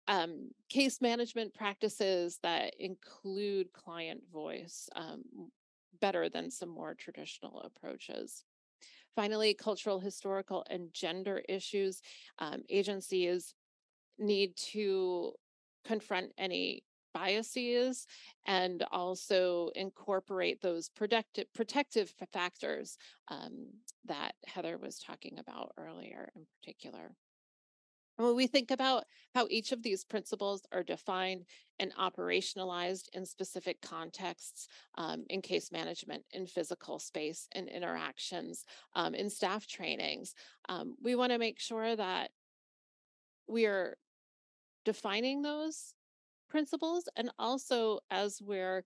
um, case management practices that include client voice um, better than some more traditional approaches. Finally, cultural, historical, and gender issues. Um, agencies need to confront any biases and also incorporate those protective, protective factors um, that Heather was talking about earlier in particular. And when we think about how each of these principles are defined and operationalized in specific contexts um, in case management, in physical space and interactions, um, in staff trainings, um, we want to make sure that we are defining those principles, and also as we're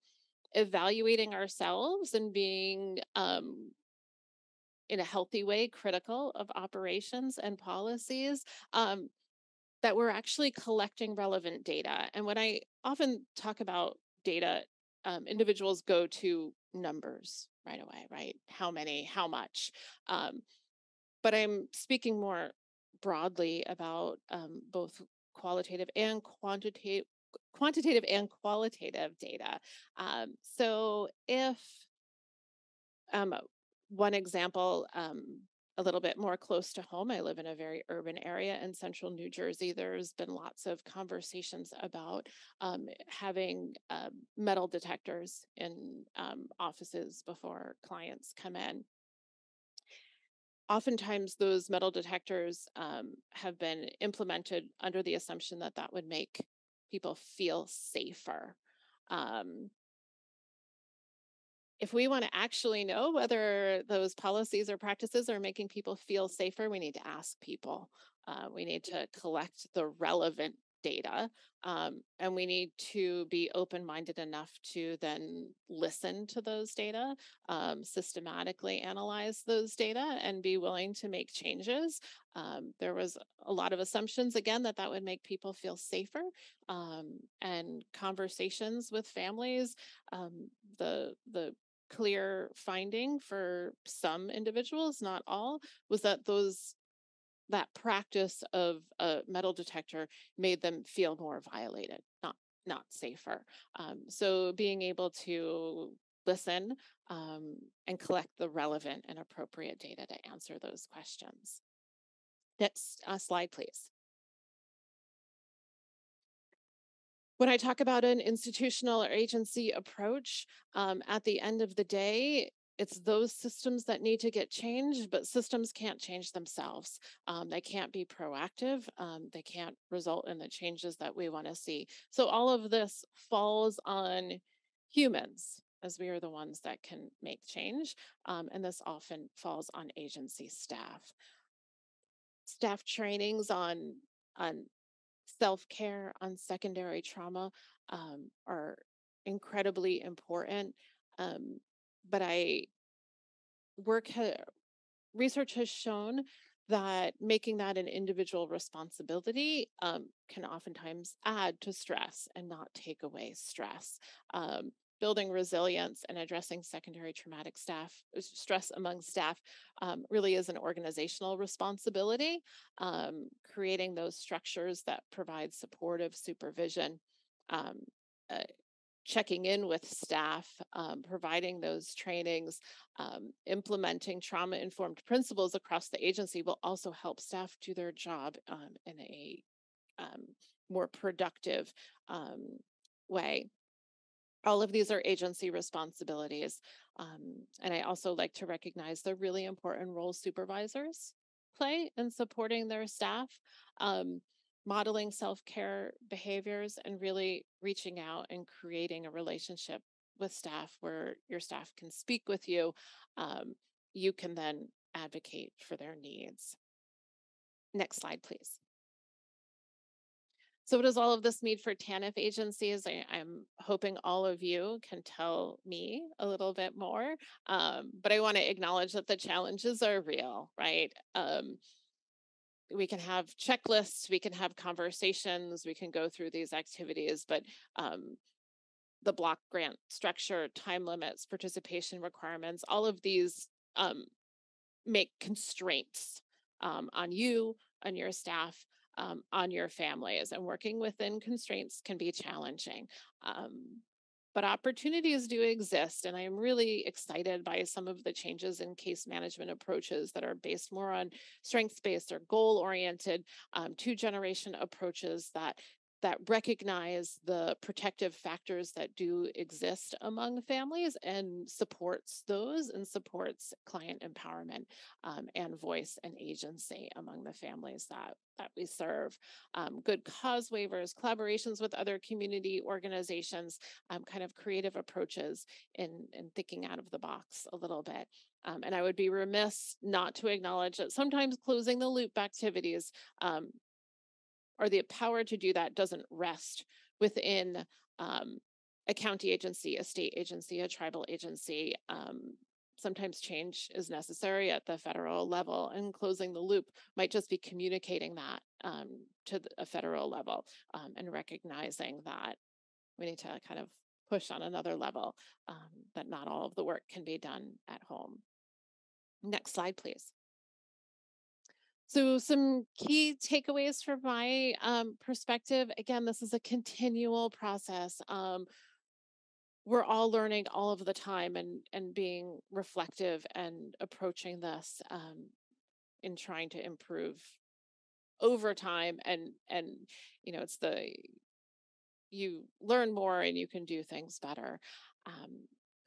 evaluating ourselves and being um, in a healthy way, critical of operations and policies, um, that we're actually collecting relevant data. And when I often talk about data, um, individuals go to numbers right away, right? How many, how much? Um, but I'm speaking more broadly about um, both qualitative and quantitative, quantitative and qualitative data. Um, so if um, one example, um, a little bit more close to home, I live in a very urban area in central New Jersey. There's been lots of conversations about um, having uh, metal detectors in um, offices before clients come in. Oftentimes, those metal detectors um, have been implemented under the assumption that that would make people feel safer. Um, If we want to actually know whether those policies or practices are making people feel safer, we need to ask people. Uh, we need to collect the relevant data, um, and we need to be open-minded enough to then listen to those data, um, systematically analyze those data, and be willing to make changes. Um, there was a lot of assumptions, again, that that would make people feel safer, um, and conversations with families, um, the, the clear finding for some individuals, not all, was that those that practice of a metal detector made them feel more violated, not not safer. Um, so being able to listen um, and collect the relevant and appropriate data to answer those questions. Next uh, slide, please. When I talk about an institutional or agency approach, um, at the end of the day, it's those systems that need to get changed, but systems can't change themselves. Um, they can't be proactive. Um, they can't result in the changes that we want to see. So all of this falls on humans, as we are the ones that can make change. Um, and this often falls on agency staff. Staff trainings on, on self-care, on secondary trauma um, are incredibly important. Um, But I work, research has shown that making that an individual responsibility um, can oftentimes add to stress and not take away stress. Um, building resilience and addressing secondary traumatic staff, stress among staff um, really is an organizational responsibility. Um, creating those structures that provide supportive supervision, um, uh, checking in with staff, um, providing those trainings, um, implementing trauma-informed principles across the agency will also help staff do their job um, in a um, more productive um, way. All of these are agency responsibilities. Um, and I also like to recognize the really important role supervisors play in supporting their staff. Um, modeling self-care behaviors and really reaching out and creating a relationship with staff where your staff can speak with you. Um, you can then advocate for their needs. Next slide, please. So what does all of this mean for T A N F agencies? I, I'm hoping all of you can tell me a little bit more, um, but I want to acknowledge that the challenges are real, right? Um, we can have checklists, we can have conversations, we can go through these activities, but um, the block grant structure, time limits, participation requirements, all of these um, make constraints um, on you, on your staff, Um, on your families, and working within constraints can be challenging. Um, but opportunities do exist, and I'm really excited by some of the changes in case management approaches that are based more on strengths-based or goal-oriented um, two-generation approaches that that recognize the protective factors that do exist among families and supports those and supports client empowerment um, and voice and agency among the families that, that we serve. Um, good cause waivers, collaborations with other community organizations, um, kind of creative approaches in, in thinking out of the box a little bit. Um, and I would be remiss not to acknowledge that sometimes closing the loop activities um, or the power to do that doesn't rest within um, a county agency, a state agency, a tribal agency. Um, sometimes change is necessary at the federal level, and closing the loop might just be communicating that um, to the, a federal level um, and recognizing that we need to kind of push on another level, um, that not all of the work can be done at home. Next slide, please. So some key takeaways from my um, perspective. Again, this is a continual process. Um, we're all learning all of the time and, and being reflective and approaching this um, in trying to improve over time. And, and, you know, it's the, you learn more and you can do things better. Um,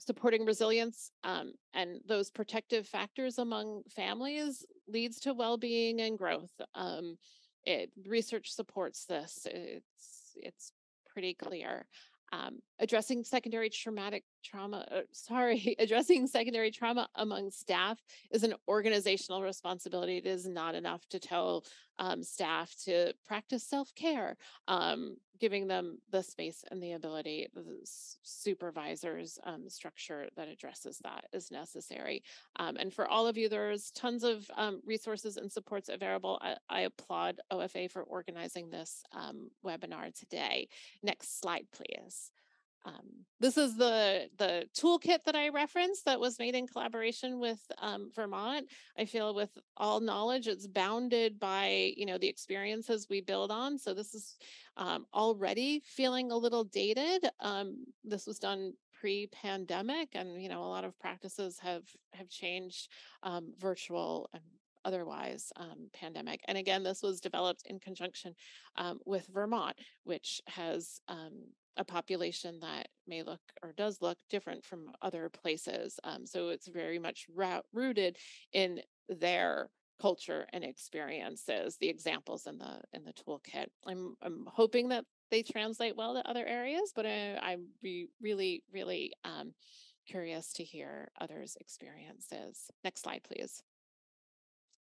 Supporting resilience um, and those protective factors among families leads to well-being and growth. Um, it, research supports this. It's, it's pretty clear. Um, addressing secondary traumatic trauma, uh, sorry, addressing secondary trauma among staff is an organizational responsibility. It is not enough to tell um, staff to practice self-care. Um, giving them the space and the ability, the supervisors um, structure that addresses that is necessary. Um, and for all of you, there's tons of um, resources and supports available. I, I applaud O F A for organizing this um, webinar today. Next slide, please. Um, this is the, the toolkit that I referenced that was made in collaboration with um, Vermont. I feel with all knowledge, it's bounded by, you know, the experiences we build on. So this is um, already feeling a little dated. Um, this was done pre-pandemic, and, you know, a lot of practices have, have changed um, virtual and otherwise um, pandemic. And again, this was developed in conjunction um, with Vermont, which has um, a population that may look or does look different from other places. Um, so it's very much rooted in their culture and experiences, the examples in the in the toolkit. I'm, I'm hoping that they translate well to other areas, but I, I'd be really, really um, curious to hear others' experiences. Next slide, please.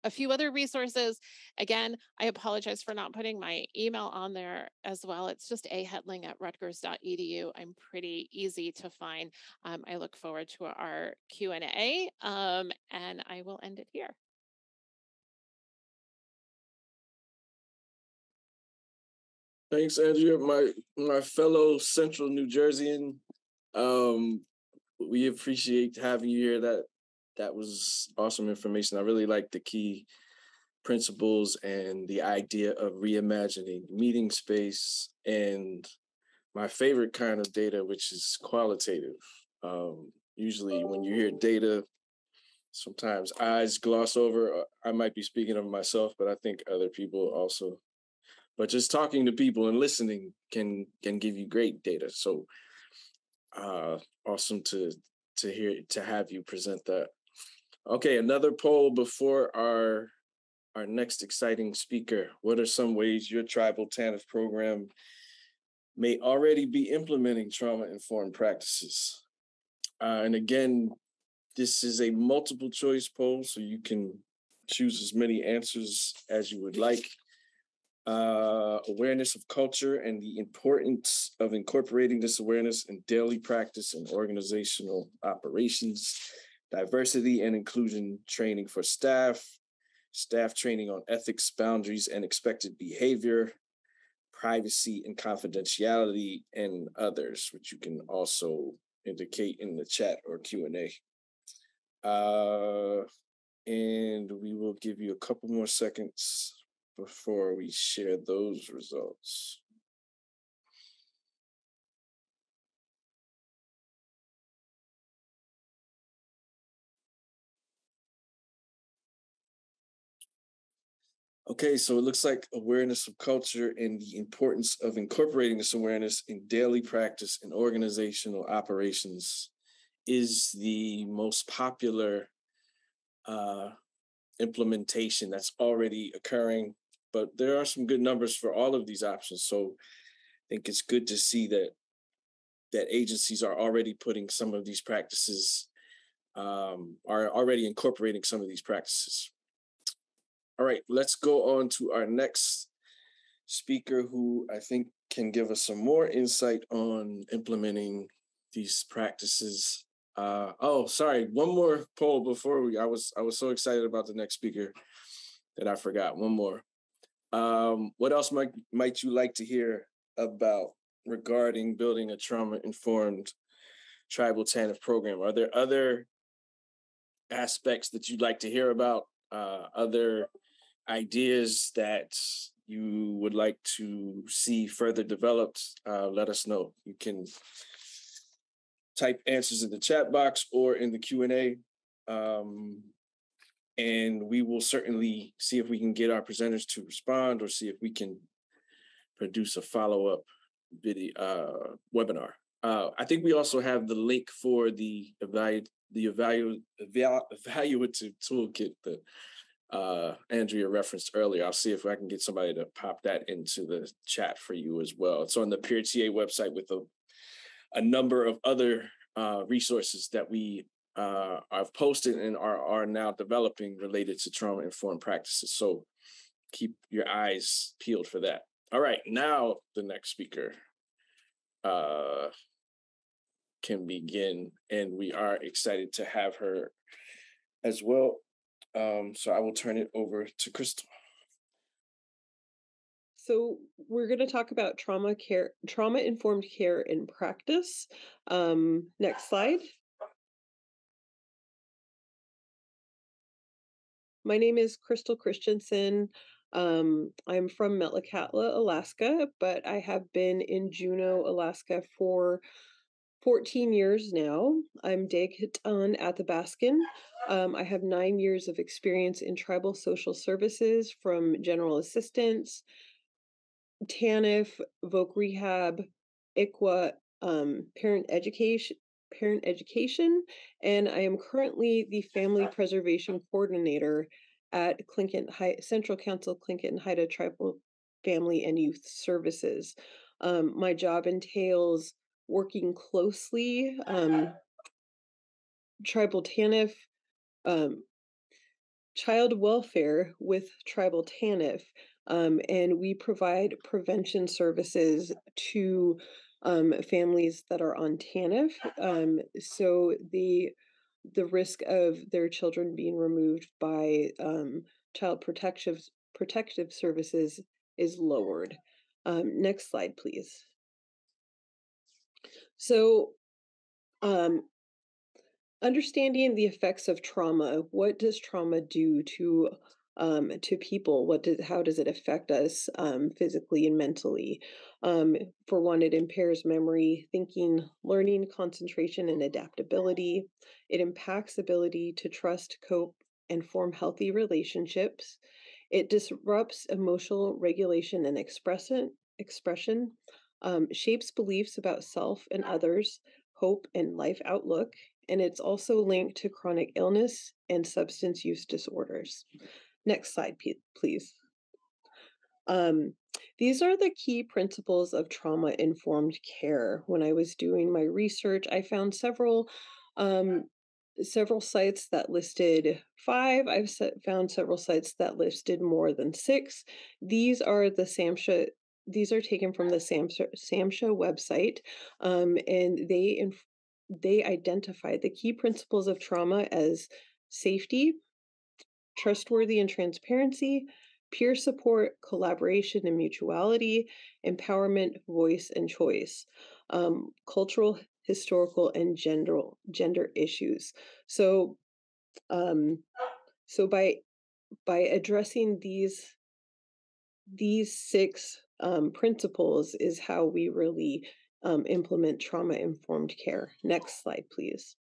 A few other resources. Again, I apologize for not putting my email on there as well. It's just a hetling at rutgers dot e d u. I'm pretty easy to find. Um, I look forward to our Q and A, um, and I will end it here. Thanks, Andrea, my my fellow Central New Jerseyan. Um, we appreciate having you here. That. That was awesome information. I really like the key principles and the idea of reimagining meeting space and my favorite kind of data, which is qualitative. Um, usually when you hear data, sometimes eyes gloss over. I might be speaking of myself, but I think other people also. But just talking to people and listening can can give you great data. So uh, awesome to to hear to have you present that. Okay, another poll before our our next exciting speaker. What are some ways your tribal T A N F program may already be implementing trauma-informed practices? Uh, and again, this is a multiple choice poll, so you can choose as many answers as you would like. uh, awareness of culture and the importance of incorporating this awareness in daily practice and organizational operations, diversity and inclusion training for staff, staff training on ethics, boundaries, and expected behavior, privacy and confidentiality, and others, which you can also indicate in the chat or Q and A. Uh, and we will give you a couple more seconds before we share those results. Okay, so it looks like awareness of culture and the importance of incorporating this awareness in daily practice and organizational operations is the most popular uh, implementation that's already occurring. But there are some good numbers for all of these options. So I think it's good to see that that agencies are already putting some of these practices, um, are already incorporating some of these practices. All right, let's go on to our next speaker, who I think can give us some more insight on implementing these practices. Uh, oh, sorry, one more poll before we, I was, I was so excited about the next speaker that I forgot, one more. Um, what else might, might you like to hear about regarding building a trauma-informed tribal TANF program? Are there other aspects that you'd like to hear about, uh, other ideas that you would like to see further developed? Uh, let us know. You can type answers in the chat box or in the Q and A. Um, and we will certainly see if we can get our presenters to respond or see if we can produce a follow-up video uh, webinar. Uh, I think we also have the link for the evalu the evalu evalu evaluative toolkit that uh, Andrea referenced earlier. I'll see if I can get somebody to pop that into the chat for you as well. It's on the PeerTA website with a a number of other uh, resources that we uh, I've posted and are, are now developing related to trauma-informed practices. So keep your eyes peeled for that. All right, now the next speaker uh, can begin, and we are excited to have her as well. Um, so I will turn it over to Crystal. So we're going to talk about trauma care, trauma-informed care in practice. Um, next slide. My name is Crystal Christensen. Um, I'm from Metlakatla, Alaska, but I have been in Juneau, Alaska for fourteen years now. I'm Daykatan Athabaskan. Um, I have nine years of experience in tribal social services, from general assistance, TANF, voc rehab, I C W A, um, parent education, parent education, and I am currently the family preservation coordinator at Tlingit Haida, Central Council Tlingit and Haida Tribal Family and Youth Services. Um, my job entails working closely um, tribal TANF, um, child welfare with tribal TANF. Um, and we provide prevention services to um, families that are on TANF. Um, so the the risk of their children being removed by um, child protective protective services is lowered. Um, next slide, please. So, um, understanding the effects of trauma. What does trauma do to Um, to people? What does, how does it affect us um, physically and mentally? Um, for one, it impairs memory, thinking, learning, concentration, and adaptability. It impacts ability to trust, cope, and form healthy relationships. It disrupts emotional regulation and expression, expression um, shapes beliefs about self and others, hope, and life outlook. And it's also linked to chronic illness and substance use disorders. Next slide, please. Um, these are the key principles of trauma-informed care. When I was doing my research, I found several um, several sites that listed five. I've found several sites that listed more than six. These are the SAMHSA. These are taken from the SAMHSA, SAMHSA website, um, and they inf- they identified the key principles of trauma as safety, trustworthy and transparency, peer support, collaboration and mutuality, empowerment, voice and choice, um, cultural, historical, and gender gender issues. So, um, so by by addressing these these six um, principles is how we really um, implement trauma-informed care. Next slide, please.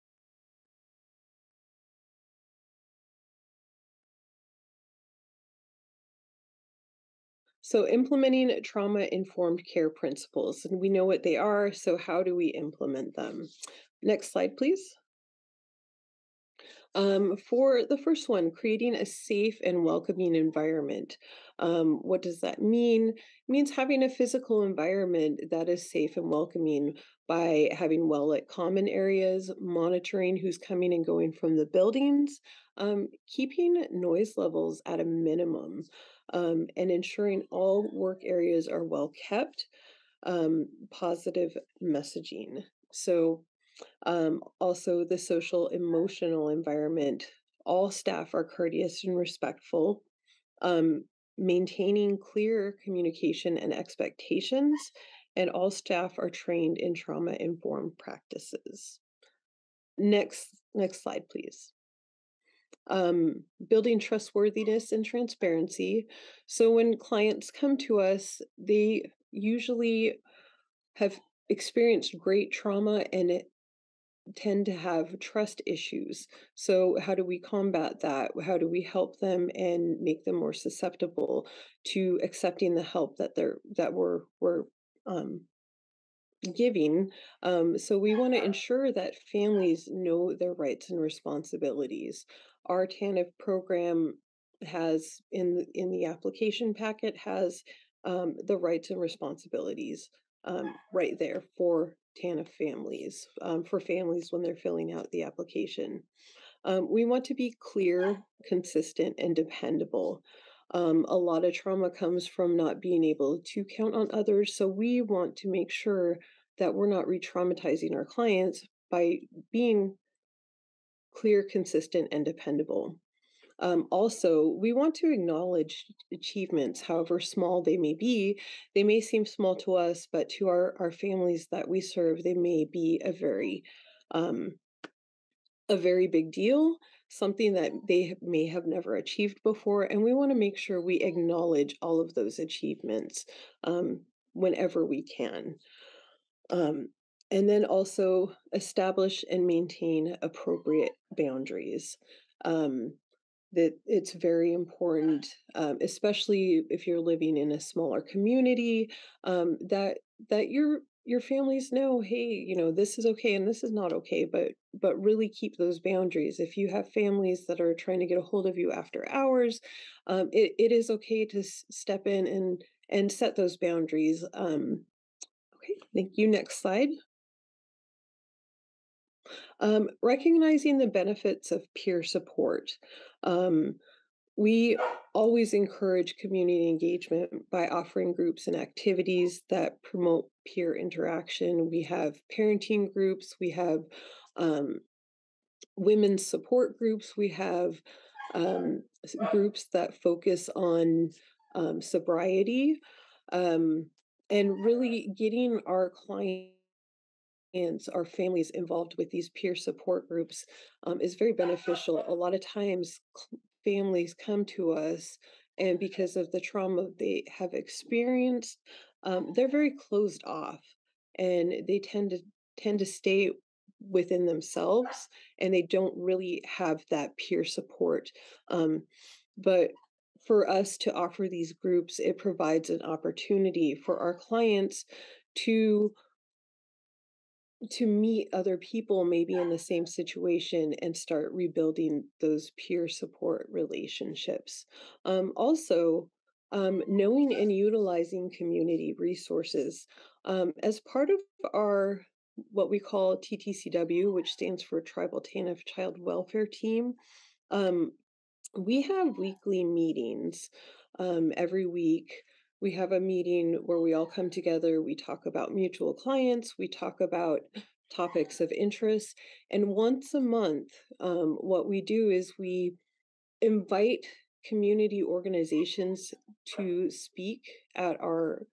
So implementing trauma-informed care principles, and we know what they are, so how do we implement them? Next slide, please. Um, for the first one, creating a safe and welcoming environment. Um, what does that mean? It means having a physical environment that is safe and welcoming by having well-lit common areas, monitoring who's coming and going from the buildings, um, keeping noise levels at a minimum, um, and ensuring all work areas are well kept, um, positive messaging. So Um, also the social emotional environment. All staff are courteous and respectful, um, maintaining clear communication and expectations, and all staff are trained in trauma-informed practices. Next, next slide, please. Um, building trustworthiness and transparency. So when clients come to us, they usually have experienced great trauma and it tend to have trust issues. So how do we combat that? How do we help them and make them more susceptible to accepting the help that they're that we're we're um, giving? Um, so we want to ensure that families know their rights and responsibilities. Our T A N F program has in the, in the application packet has um, the rights and responsibilities um, right there for T A N F families, um, for families when they're filling out the application. Um, we want to be clear, consistent, and dependable. Um, a lot of trauma comes from not being able to count on others, so we want to make sure that we're not re-traumatizing our clients by being clear, consistent, and dependable. Um, also, we want to acknowledge achievements, however small they may be. They may seem small to us, but to our, our families that we serve, they may be a very, um, a very big deal, something that they may have never achieved before. And we want to make sure we acknowledge all of those achievements um, whenever we can. Um, and then also establish and maintain appropriate boundaries. Um, that it's very important, um, especially if you're living in a smaller community, um, that that your your families know, hey, you know, this is okay and this is not okay, but but really keep those boundaries. If you have families that are trying to get a hold of you after hours, um, it, it is okay to step in and, and set those boundaries. Um, okay, thank you. Next slide. Um, recognizing the benefits of peer support. Um, we always encourage community engagement by offering groups and activities that promote peer interaction. We have parenting groups, we have um, women's support groups, we have um, groups that focus on um, sobriety, um, and really getting our clients, our families involved with these peer support groups um, is very beneficial. A lot of times families come to us and because of the trauma they have experienced, um, they're very closed off and they tend to tend to stay within themselves and they don't really have that peer support. Um, but for us to offer these groups, it provides an opportunity for our clients to to meet other people maybe in the same situation and start rebuilding those peer support relationships. Um, also, um, knowing and utilizing community resources. Um, as part of our what we call T T C W, which stands for Tribal T A N F Child Welfare Team. Um, we have weekly meetings um, every week. We have a meeting where we all come together. We talk about mutual clients. We talk about topics of interest. And once a month, um, what we do is we invite community organizations to speak at our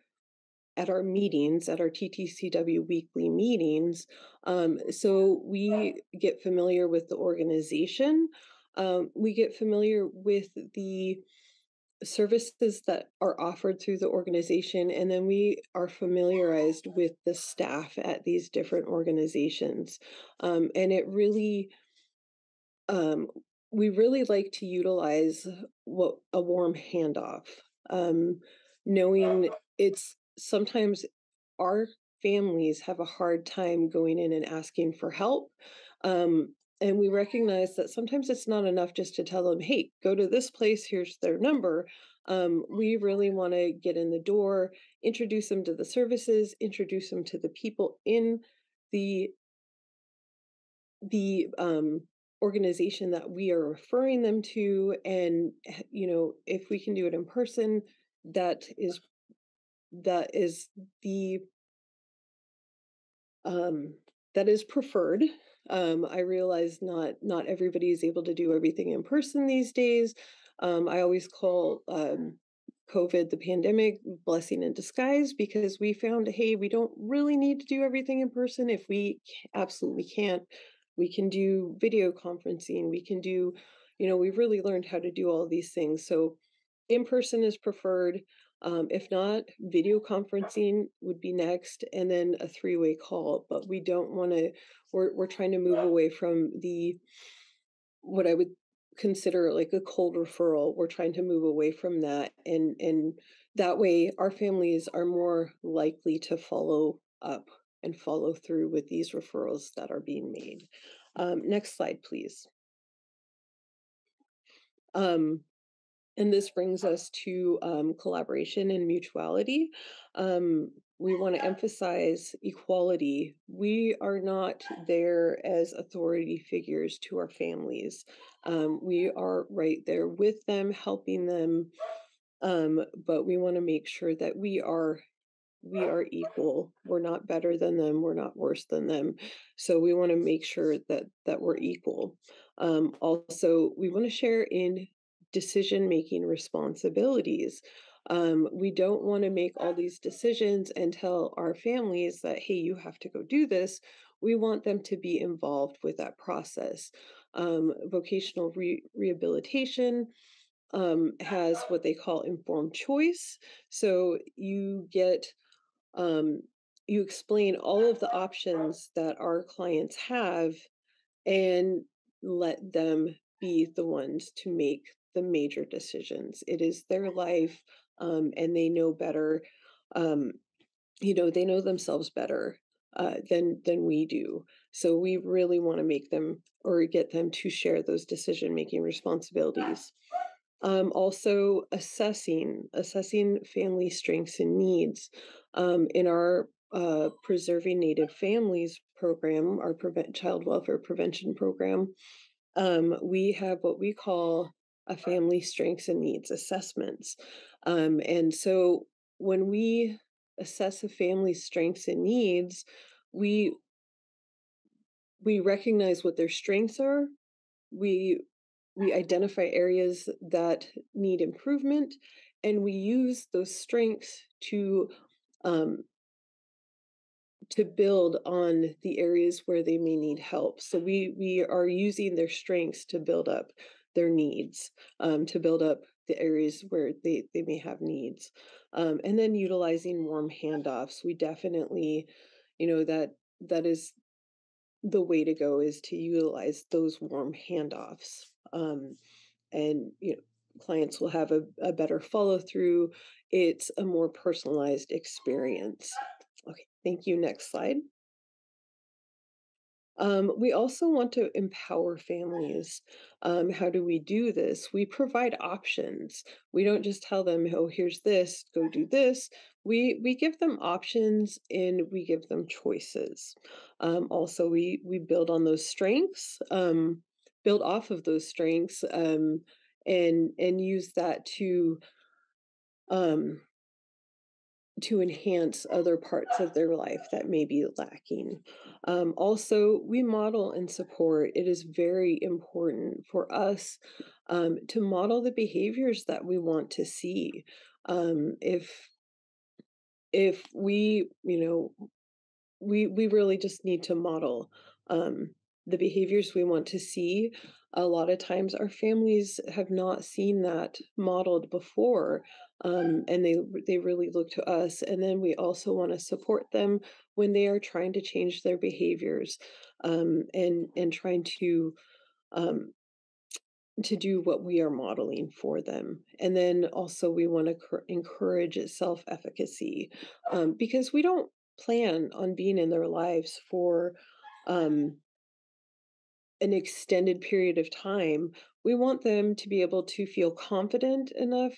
at our meetings, at our T T C W weekly meetings. Um, so we get familiar with the organization. Um, we get familiar with the services that are offered through the organization, and then we are familiarized with the staff at these different organizations. Um, and it really, um, we really like to utilize what a warm handoff, um, knowing it's sometimes our families have a hard time going in and asking for help. Um, And we recognize that sometimes it's not enough just to tell them, hey, go to this place, here's their number. Um, we really want to get in the door, introduce them to the services, introduce them to the people in the, the um, organization that we are referring them to. And, you know, if we can do it in person, that is, that is the, um, that is preferred. Um, I realize not not everybody is able to do everything in person these days. Um, I always call um, COVID, the pandemic, blessing in disguise, because we found, hey, we don't really need to do everything in person. If we absolutely can't, we can do video conferencing. We can do, you know, we've really learned how to do all these things. So in person is preferred. Um, if not, video conferencing would be next, and then a three-way call. But we don't want to, we're, we're trying to move away from the, what I would consider like a cold referral. We're trying to move away from that. And, and that way, our families are more likely to follow up and follow through with these referrals that are being made. Um, next slide, please. Um, And this brings us to um, collaboration and mutuality. Um, we want to emphasize equality. We are not there as authority figures to our families. Um, we are right there with them, helping them, um, but we want to make sure that we are we are equal. We're not better than them. We're not worse than them. So we want to make sure that that we're equal. Um, also, we want to share in decision-making responsibilities. Um, we don't want to make all these decisions and tell our families that, hey, you have to go do this. We want them to be involved with that process. Um, vocational re rehabilitation um, has what they call informed choice. So you get, um, you explain all of the options that our clients have and let them be the ones to make the major decisions. It is their life, um, and they know better. Um, you know, they know themselves better uh, than than we do. So we really want to make them or get them to share those decision-making responsibilities. Um, also, assessing assessing family strengths and needs. Um, in our uh, Preserving Native Families program, our prevent child welfare prevention program, um, we have what we call a family strengths and needs assessments. Um, and so when we assess a family's strengths and needs, we, we recognize what their strengths are. We, we identify areas that need improvement, and we use those strengths to, um, to build on the areas where they may need help. So we, we are using their strengths to build up their needs, um, to build up the areas where they, they may have needs. Um, and then utilizing warm handoffs. We definitely, you know, that that is the way to go, is to utilize those warm handoffs. Um, and, you know, clients will have a, a better follow through. It's a more personalized experience. Okay, thank you. Next slide. Um, we also want to empower families. Um, how do we do this? We provide options. We don't just tell them, oh, here's this, go do this. We we give them options and we give them choices. Um, also, we we build on those strengths, um, build off of those strengths, um, and and use that to um, to enhance other parts of their life that may be lacking. Um, also, we model and support. It is very important for us um, to model the behaviors that we want to see. Um, if if we, you know, we we really just need to model um, the behaviors we want to see. A lot of times our families have not seen that modeled before, um, and they they really look to us. And then we also want to support them when they are trying to change their behaviors, um, and and trying to um, to do what we are modeling for them. And then also we want to cr- encourage self-efficacy, um, because we don't plan on being in their lives for um, an extended period of time. We want them to be able to feel confident enough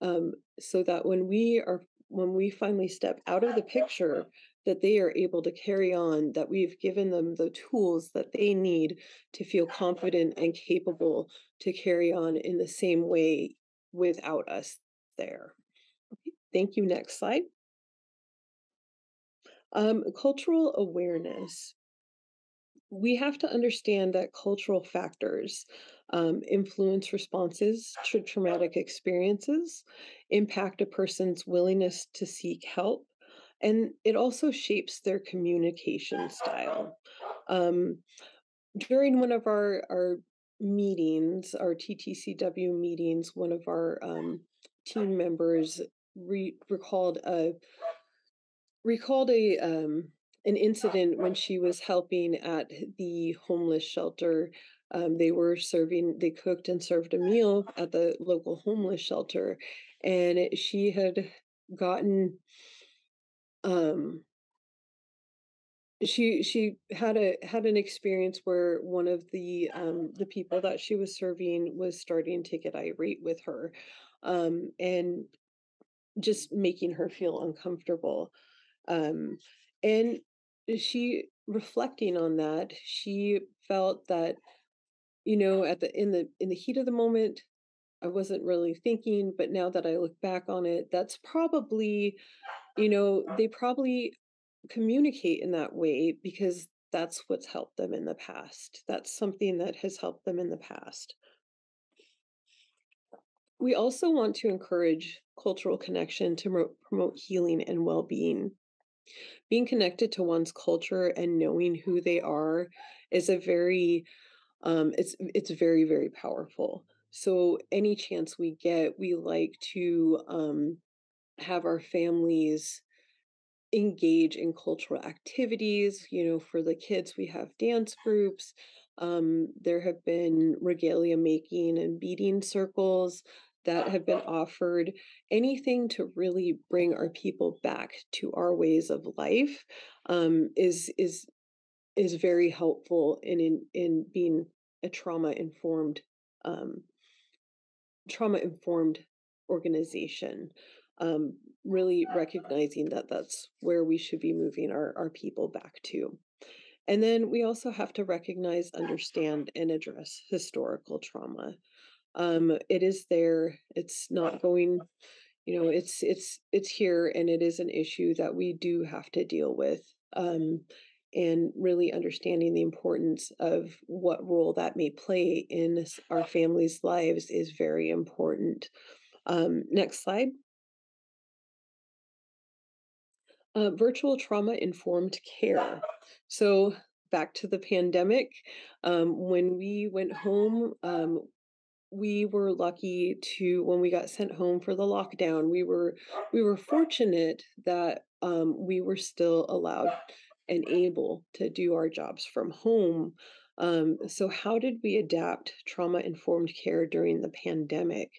um, so that when we are, when we finally step out of the picture, that they are able to carry on, that we've given them the tools that they need to feel confident and capable to carry on in the same way without us there. Okay, thank you. Next slide. Um, cultural awareness. We have to understand that cultural factors um, influence responses to traumatic experiences, impact a person's willingness to seek help, and it also shapes their communication style. Um, during one of our, our meetings, our T T C W meetings, one of our um, team members re- recalled a recalled a um, an incident when she was helping at the homeless shelter. Um, they were serving, they cooked and served a meal at the local homeless shelter. And it, she had gotten, um, she she had a had an experience where one of the um, the people that she was serving was starting to get irate with her, um, and just making her feel uncomfortable. Um, and she, reflecting on that, she felt that, you know, at the in the in the heat of the moment, I wasn't really thinking, but now that I look back on it, that's probably, you know, they probably communicate in that way because that's what's helped them in the past. That's something that has helped them in the past. We also want to encourage cultural connection to promote healing and well-being. Being connected to one's culture and knowing who they are is a very, um, it's it's very, very powerful. So any chance we get, we like to um, have our families engage in cultural activities. You know, for the kids, we have dance groups. Um, there have been regalia making and beading circles that have been offered, anything to really bring our people back to our ways of life um, is is is very helpful in in, in being a trauma informed um, trauma informed organization. Um, really recognizing that that's where we should be moving our our people back to. And then we also have to recognize, understand, and address historical trauma. Um, it is there. It's not going, you know, it's, it's, it's here, and it is an issue that we do have to deal with, um, and really understanding the importance of what role that may play in our families' lives is very important. Um, next slide. Uh, virtual trauma-informed care. So back to the pandemic, um, when we went home, um, we were lucky to, when we got sent home for the lockdown, we were we were fortunate that um, we were still allowed and able to do our jobs from home. Um, so how did we adapt trauma-informed care during the pandemic?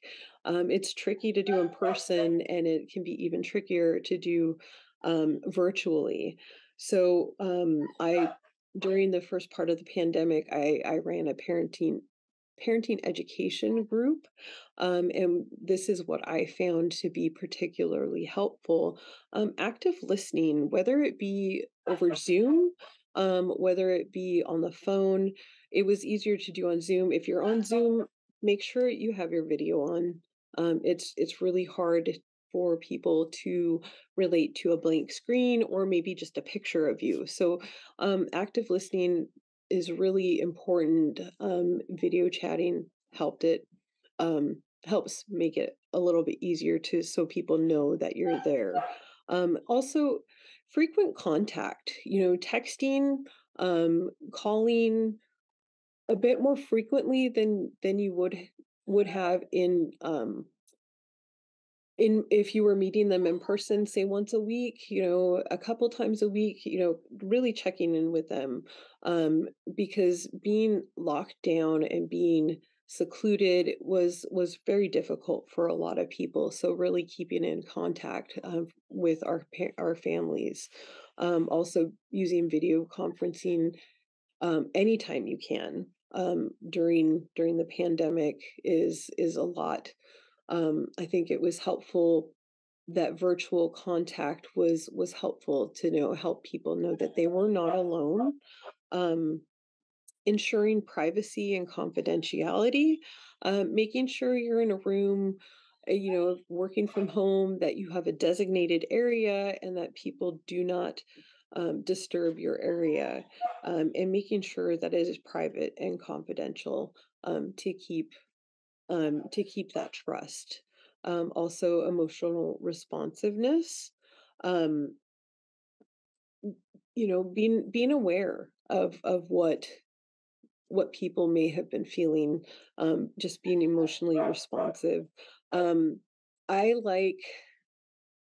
Um, it's tricky to do in person, and it can be even trickier to do um, virtually. So um, I during the first part of the pandemic, I, I ran a parenting parenting education group. Um, and this is what I found to be particularly helpful. Um, active listening, whether it be over Zoom, um, whether it be on the phone, it was easier to do on Zoom. If you're on Zoom, make sure you have your video on. Um, it's it's really hard for people to relate to a blank screen or maybe just a picture of you. So um, active listening is really important. Um, video chatting helped it, um, helps make it a little bit easier to so people know that you're there. Um, also, frequent contact, you know, texting, um, calling a bit more frequently than than you would would have in um, in if you were meeting them in person, say once a week, you know, a couple times a week, you know, really checking in with them, um, because being locked down and being secluded was was very difficult for a lot of people. So really keeping in contact um, with our our families, um, also using video conferencing um, anytime you can um, during during the pandemic is is a lot. Um, I think it was helpful that virtual contact was was helpful to know help people know that they were not alone. Um, ensuring privacy and confidentiality, uh, making sure you're in a room, you know, working from home, that you have a designated area and that people do not um, disturb your area, um, and making sure that it is private and confidential um, to keep Um, to keep that trust. Um, also, emotional responsiveness. Um, you know, being being aware of of what what people may have been feeling. Um, just being emotionally responsive. Um, I like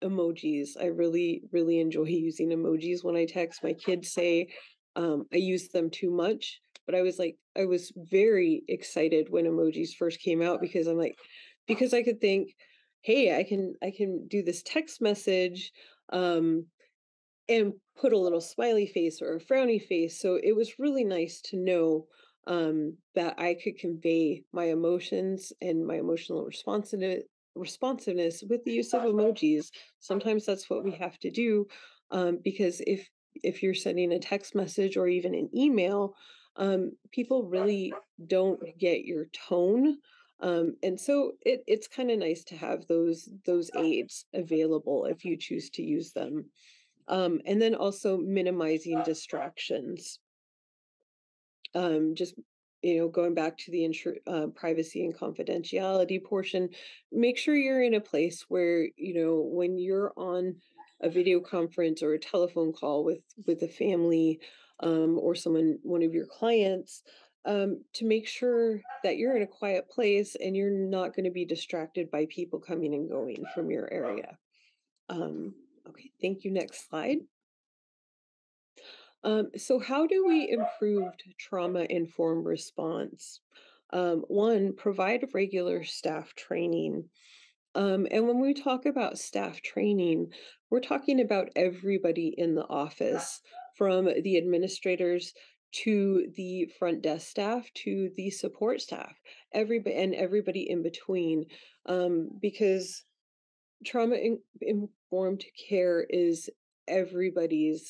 emojis. I really really enjoy using emojis when I text. My kids say um, I use them too much. But I was like, I was very excited when emojis first came out because I'm like, because I could think, hey, I can, I can do this text message um, and put a little smiley face or a frowny face. So it was really nice to know um, that I could convey my emotions and my emotional responsiveness, responsiveness with the use of emojis. Sometimes that's what we have to do um, because if, if you're sending a text message or even an email, Um, people really don't get your tone, um, and so it, it's kind of nice to have those those aids available if you choose to use them. Um, and then also minimizing distractions. Um, just you know, going back to the insur- uh, privacy and confidentiality portion, make sure you're in a place where you know when you're on a video conference or a telephone call with with a family. Um, or someone, one of your clients, um, to make sure that you're in a quiet place and you're not going to be distracted by people coming and going from your area. Um, okay, thank you. Next slide. Um, so how do we improve trauma-informed response? Um, one, provide regular staff training. Um, and when we talk about staff training, we're talking about everybody in the office, from the administrators to the front desk staff to the support staff, everybody and everybody in between, um, because trauma-informed care is everybody's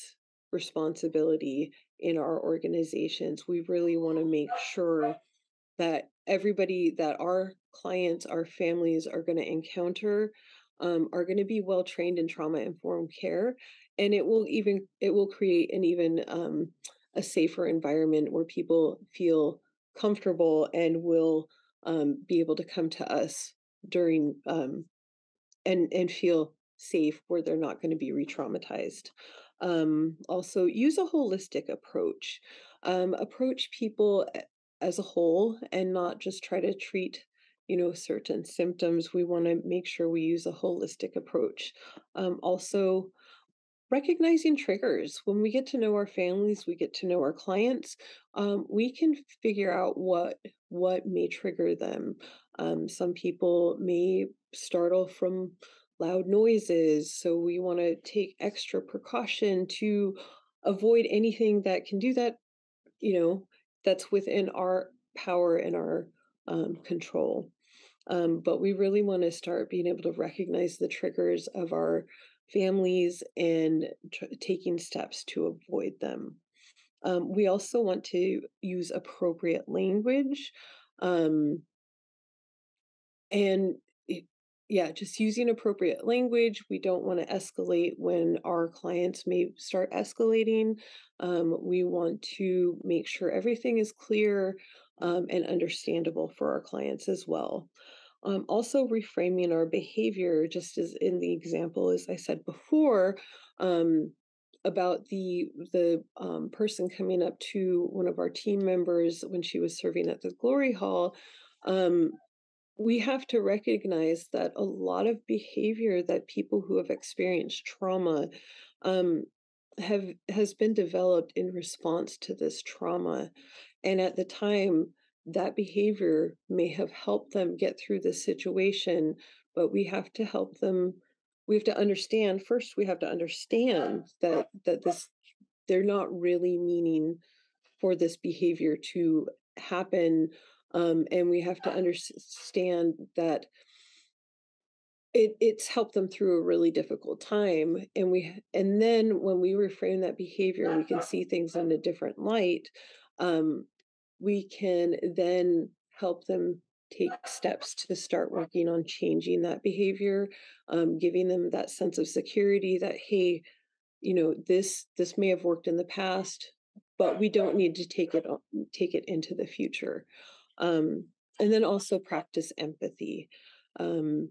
responsibility in our organizations. We really want to make sure that everybody that our clients, our families are going to encounter Um, are going to be well trained in trauma-informed care, and it will even it will create an even um, a safer environment where people feel comfortable and will um, be able to come to us during um, and and feel safe where they're not going to be re-traumatized. Um, also, use a holistic approach. Um, approach people as a whole and not just try to treat you know, certain symptoms. We want to make sure we use a holistic approach. Um, also, recognizing triggers. When we get to know our families, we get to know our clients, um, we can figure out what what may trigger them. Um, some people may startle from loud noises, so we want to take extra precaution to avoid anything that can do that, you know, that's within our power and our um, control. Um, but we really want to start being able to recognize the triggers of our families and tr- taking steps to avoid them. Um, we also want to use appropriate language. Um, and it, yeah, just using appropriate language. We don't want to escalate when our clients may start escalating. Um, we want to make sure everything is clear um, and understandable for our clients as well. Um, also reframing our behavior, just as in the example, as I said before, um, about the the um, person coming up to one of our team members when she was serving at the Glory Hall, um, we have to recognize that a lot of behavior that people who have experienced trauma um, have has been developed in response to this trauma. And at the time, that behavior may have helped them get through the situation, but we have to help them. We have to understand first, we have to understand that that this they're not really meaning for this behavior to happen. Um, and we have to understand that it, it's helped them through a really difficult time. And we and then when we reframe that behavior, we can see things in a different light. Um, we can then help them take steps to start working on changing that behavior, um, giving them that sense of security that, hey, you know, this this may have worked in the past, but we don't need to take it take it into the future. Um, and then also practice empathy. Um,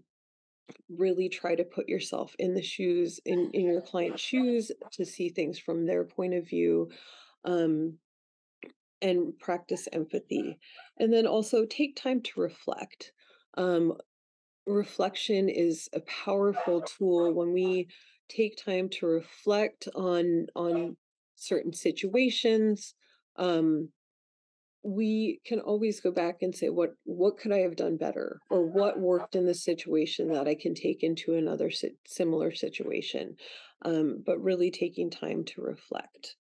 really try to put yourself in the shoes, in, in your client's shoes, to see things from their point of view. Um, and practice empathy. And then also take time to reflect. Um, reflection is a powerful tool. When we take time to reflect on, on certain situations, um, we can always go back and say, what, what could I have done better? Or what worked in this situation that I can take into another si- similar situation? Um, but really taking time to reflect.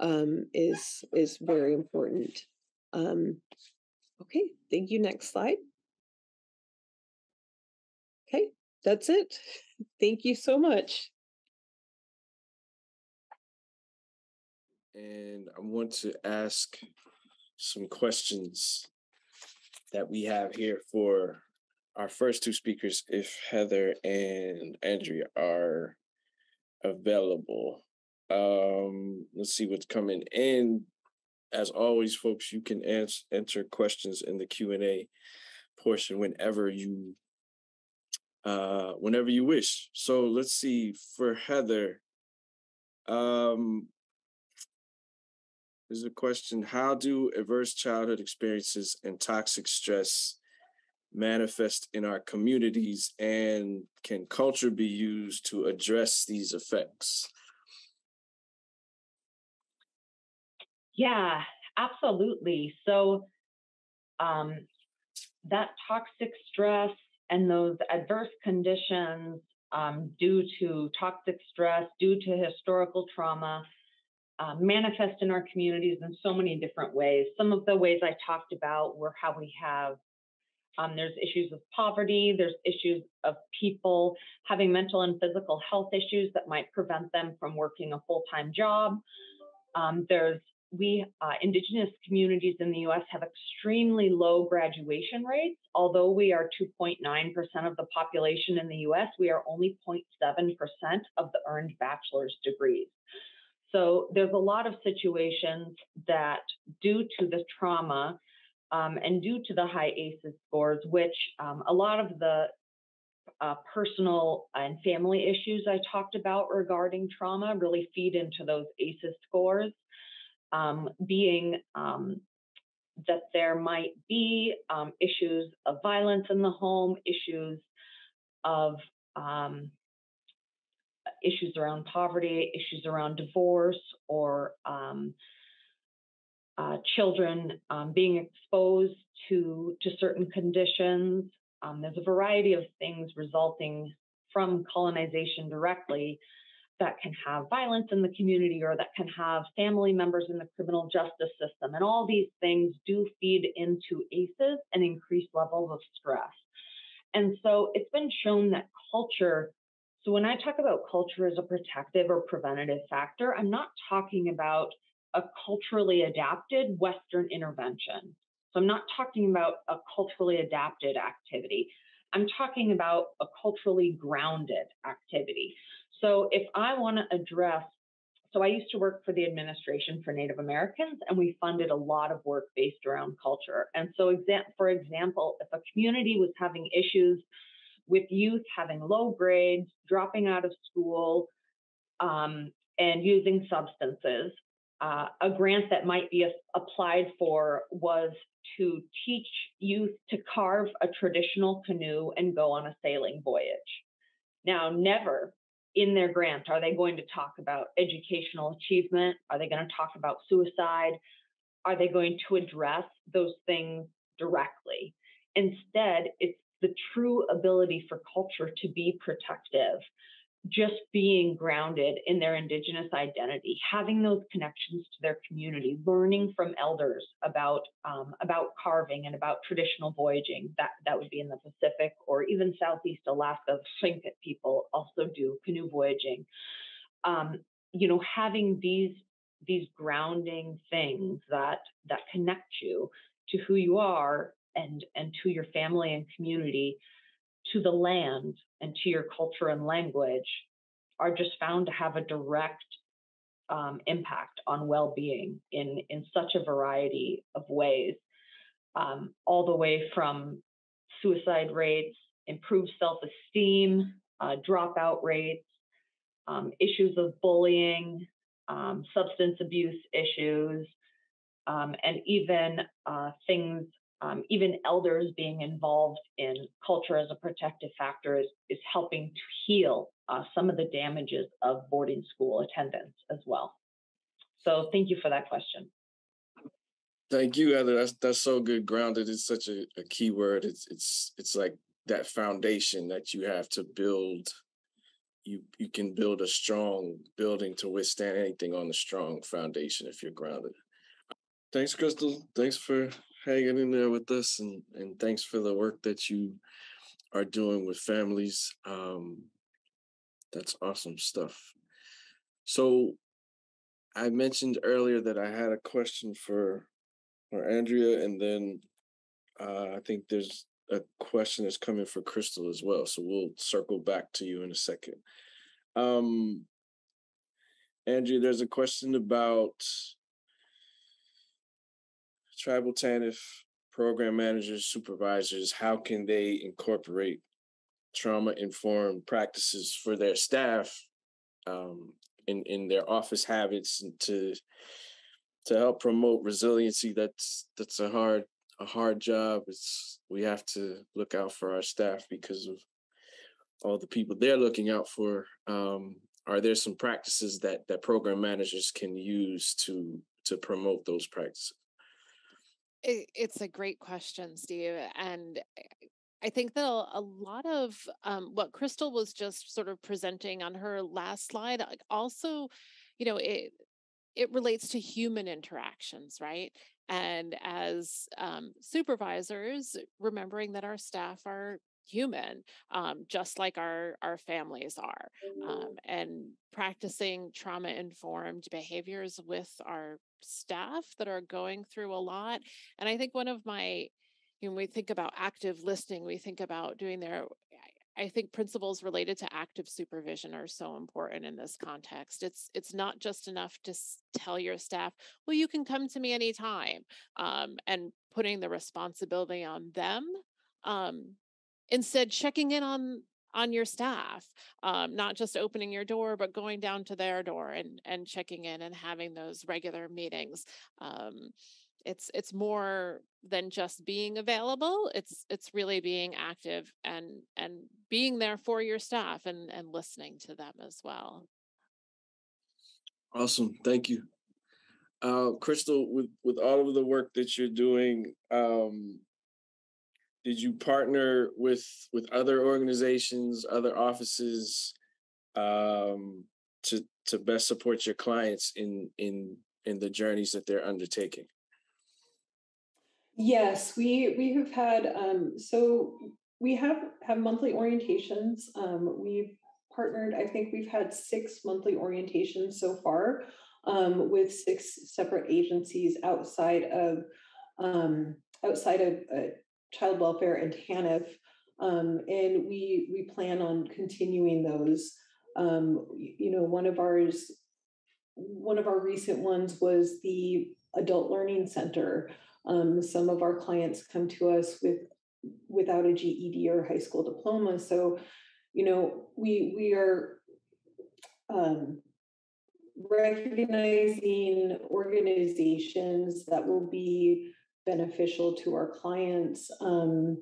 Um, is is very important. Um, okay, thank you. Next slide. Okay, that's it. Thank you so much. And I want to ask some questions that we have here for our first two speakers, if Heather and Andrea are available. Um, let's see what's coming in. As always, folks, you can answer, enter questions in the Q and A portion whenever you, uh, whenever you wish. So let's see, for Heather, um, there's a question: how do adverse childhood experiences and toxic stress manifest in our communities, and can culture be used to address these effects? Yeah, absolutely. So um, that toxic stress and those adverse conditions um, due to toxic stress, due to historical trauma, uh, manifest in our communities in so many different ways. Some of the ways I talked about were how we have, um, there's issues of poverty, there's issues of people having mental and physical health issues that might prevent them from working a full-time job. Um, there's We, uh, Indigenous communities in the U S have extremely low graduation rates. Although we are two point nine percent of the population in the U S, we are only zero point seven percent of the earned bachelor's degrees. So there's a lot of situations that, due to the trauma um, and due to the high A C Es scores, which um, a lot of the uh, personal and family issues I talked about regarding trauma really feed into those A C Es scores. Um, being um, that there might be um, issues of violence in the home, issues of um, issues around poverty, issues around divorce, or um, uh, children um, being exposed to, to certain conditions. Um, there's a variety of things resulting from colonization directly that can have violence in the community or that can have family members in the criminal justice system. And all these things do feed into A C Es and increase levels of stress. And so it's been shown that culture, so when I talk about culture as a protective or preventative factor, I'm not talking about a culturally adapted Western intervention. So I'm not talking about a culturally adapted activity. I'm talking about a culturally grounded activity. So if I want to address, so I used to work for the Administration for Native Americans, and we funded a lot of work based around culture. And so, for example, if a community was having issues with youth having low grades, dropping out of school, um, and using substances, uh, a grant that might be applied for was to teach youth to carve a traditional canoe and go on a sailing voyage. Now, never in their grant are they going to talk about educational achievement. Are they going to talk about suicide? Are they going to address those things directly? Instead, it's the true ability for culture to be protective, just being grounded in their Indigenous identity, having those connections to their community, learning from elders about um, about carving and about traditional voyaging. That, that would be in the Pacific or even Southeast Alaska. Thlinkit people also do canoe voyaging. Um, you know, having these these grounding things that that connect you to who you are and and to your family and community, to the land and to your culture and language, are just found to have a direct um, impact on well-being in, in such a variety of ways, um, all the way from suicide rates, improved self-esteem, uh, dropout rates, um, issues of bullying, um, substance abuse issues, um, and even uh, things Um, even elders being involved in culture as a protective factor is, is helping to heal uh, some of the damages of boarding school attendance as well. So thank you for that question. Thank you, Heather. That's, that's so good. Grounded is such a, a key word. It's, it's, it's like that foundation that you have to build. You, you can build a strong building to withstand anything on the strong foundation if you're grounded. Thanks, Crystal. Thanks for hanging in there with us, and, and thanks for the work that you are doing with families. Um, that's awesome stuff. So I mentioned earlier that I had a question for, for Andrea, and then uh, I think there's a question that's coming for Crystal as well. So we'll circle back to you in a second. Um, Andrea, there's a question about tribal T A N F program managers, supervisors. How can they incorporate trauma-informed practices for their staff um, in, in their office habits and to to help promote resiliency? That's that's a hard a hard job. It's we have to look out for our staff because of all the people they're looking out for. Um, are there some practices that that program managers can use to to promote those practices? It's a great question, Steve. And I think that a lot of um, what Crystal was just sort of presenting on her last slide, also, you know, it it relates to human interactions, right? And as um, supervisors, remembering that our staff are human, um, just like our, our families are, um, and practicing trauma-informed behaviors with our staff that are going through a lot. And I think one of my, you know, when we think about active listening, we think about doing their, I think principles related to active supervision are so important in this context. It's it's not just enough to tell your staff, well, you can come to me anytime, um, and putting the responsibility on them. Um, instead, checking in on on your staff, um, not just opening your door, but going down to their door and, and checking in and having those regular meetings. Um, it's it's more than just being available. It's it's really being active and and being there for your staff and, and listening to them as well. Awesome, thank you. Uh, Crystal, with, with all of the work that you're doing, um, did you partner with with other organizations, other offices, um, to to best support your clients in in in the journeys that they're undertaking? Yes, we we have had um, so we have have monthly orientations. Um, we've partnered. I think we've had six monthly orientations so far, um, with six separate agencies outside of um, outside of uh, child welfare and T A N F, um, and we we plan on continuing those. Um, you know, one of ours, one of our recent ones was the Adult Learning Center. Um, some of our clients come to us with without a G E D or high school diploma. So, you know, we we are um, recognizing organizations that will be beneficial to our clients, um,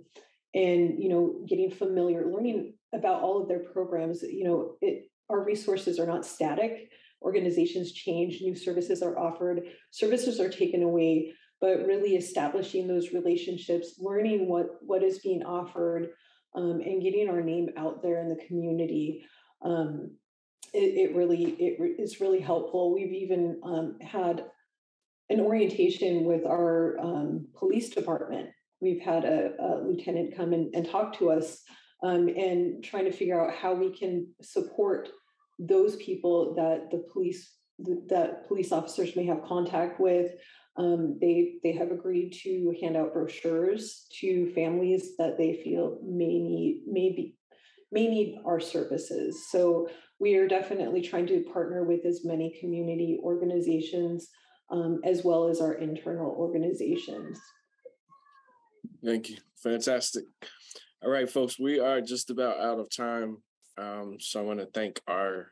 and you know, getting familiar, learning about all of their programs. You know, it, our resources are not static. Organizations change. New services are offered. Services are taken away. But really establishing those relationships, learning what, what is being offered, um, and getting our name out there in the community, um, it, it really it re- is really helpful. We've even um, had an orientation with our um, police department. We've had a, a lieutenant come in and talk to us, um, and trying to figure out how we can support those people that the police that police officers may have contact with. Um, they they have agreed to hand out brochures to families that they feel may need may be, may need our services. So we are definitely trying to partner with as many community organizations, um, as well as our internal organizations. Thank you. Fantastic. All right, folks, we are just about out of time. Um, so I want to thank our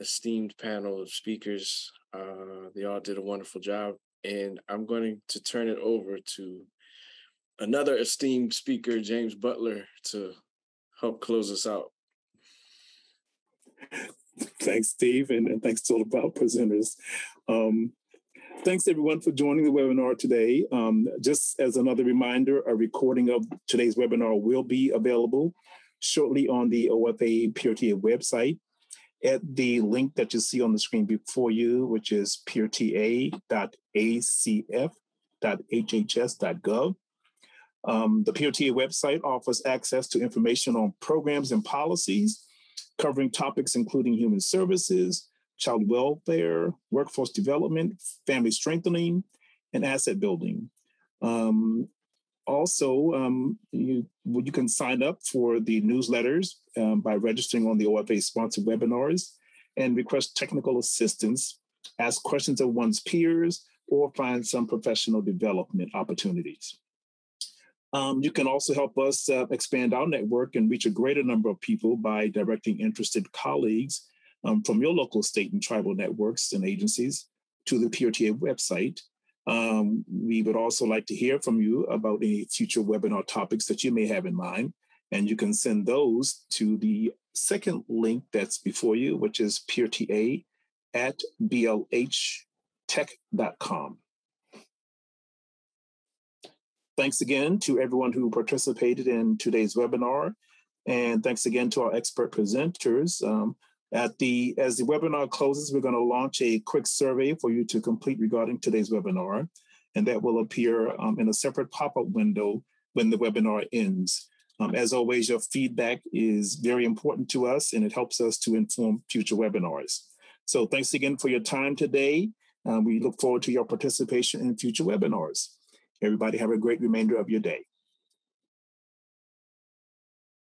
esteemed panel of speakers. Uh, they all did a wonderful job, and I'm going to turn it over to another esteemed speaker, James Butler, to help close us out. Thanks, Steve, and, and thanks to all of our presenters. Um, thanks, everyone, for joining the webinar today. Um, just as another reminder, a recording of today's webinar will be available shortly on the O F A PeerTA website, at the link that you see on the screen before you, which is peerta dot a c f dot h h s dot gov. Um, the PeerTA website offers access to information on programs and policies covering topics including human services, child welfare, workforce development, family strengthening, and asset building. Um, Also, um, you, you can sign up for the newsletters um, by registering on the O F A-sponsored webinars and request technical assistance, ask questions of one's peers, or find some professional development opportunities. Um, you can also help us uh, expand our network and reach a greater number of people by directing interested colleagues um, from your local state and tribal networks and agencies to the PeerTA website. Um, we would also like to hear from you about any future webinar topics that you may have in mind, and you can send those to the second link that's before you, which is peerta at b l h tech dot com. Thanks again to everyone who participated in today's webinar, and thanks again to our expert presenters. Um, At the, as the webinar closes, we're going to launch a quick survey for you to complete regarding today's webinar, and that will appear um, in a separate pop-up window when the webinar ends. Um, as always, your feedback is very important to us, and it helps us to inform future webinars. So thanks again for your time today. Uh, we look forward to your participation in future webinars. Everybody have a great remainder of your day.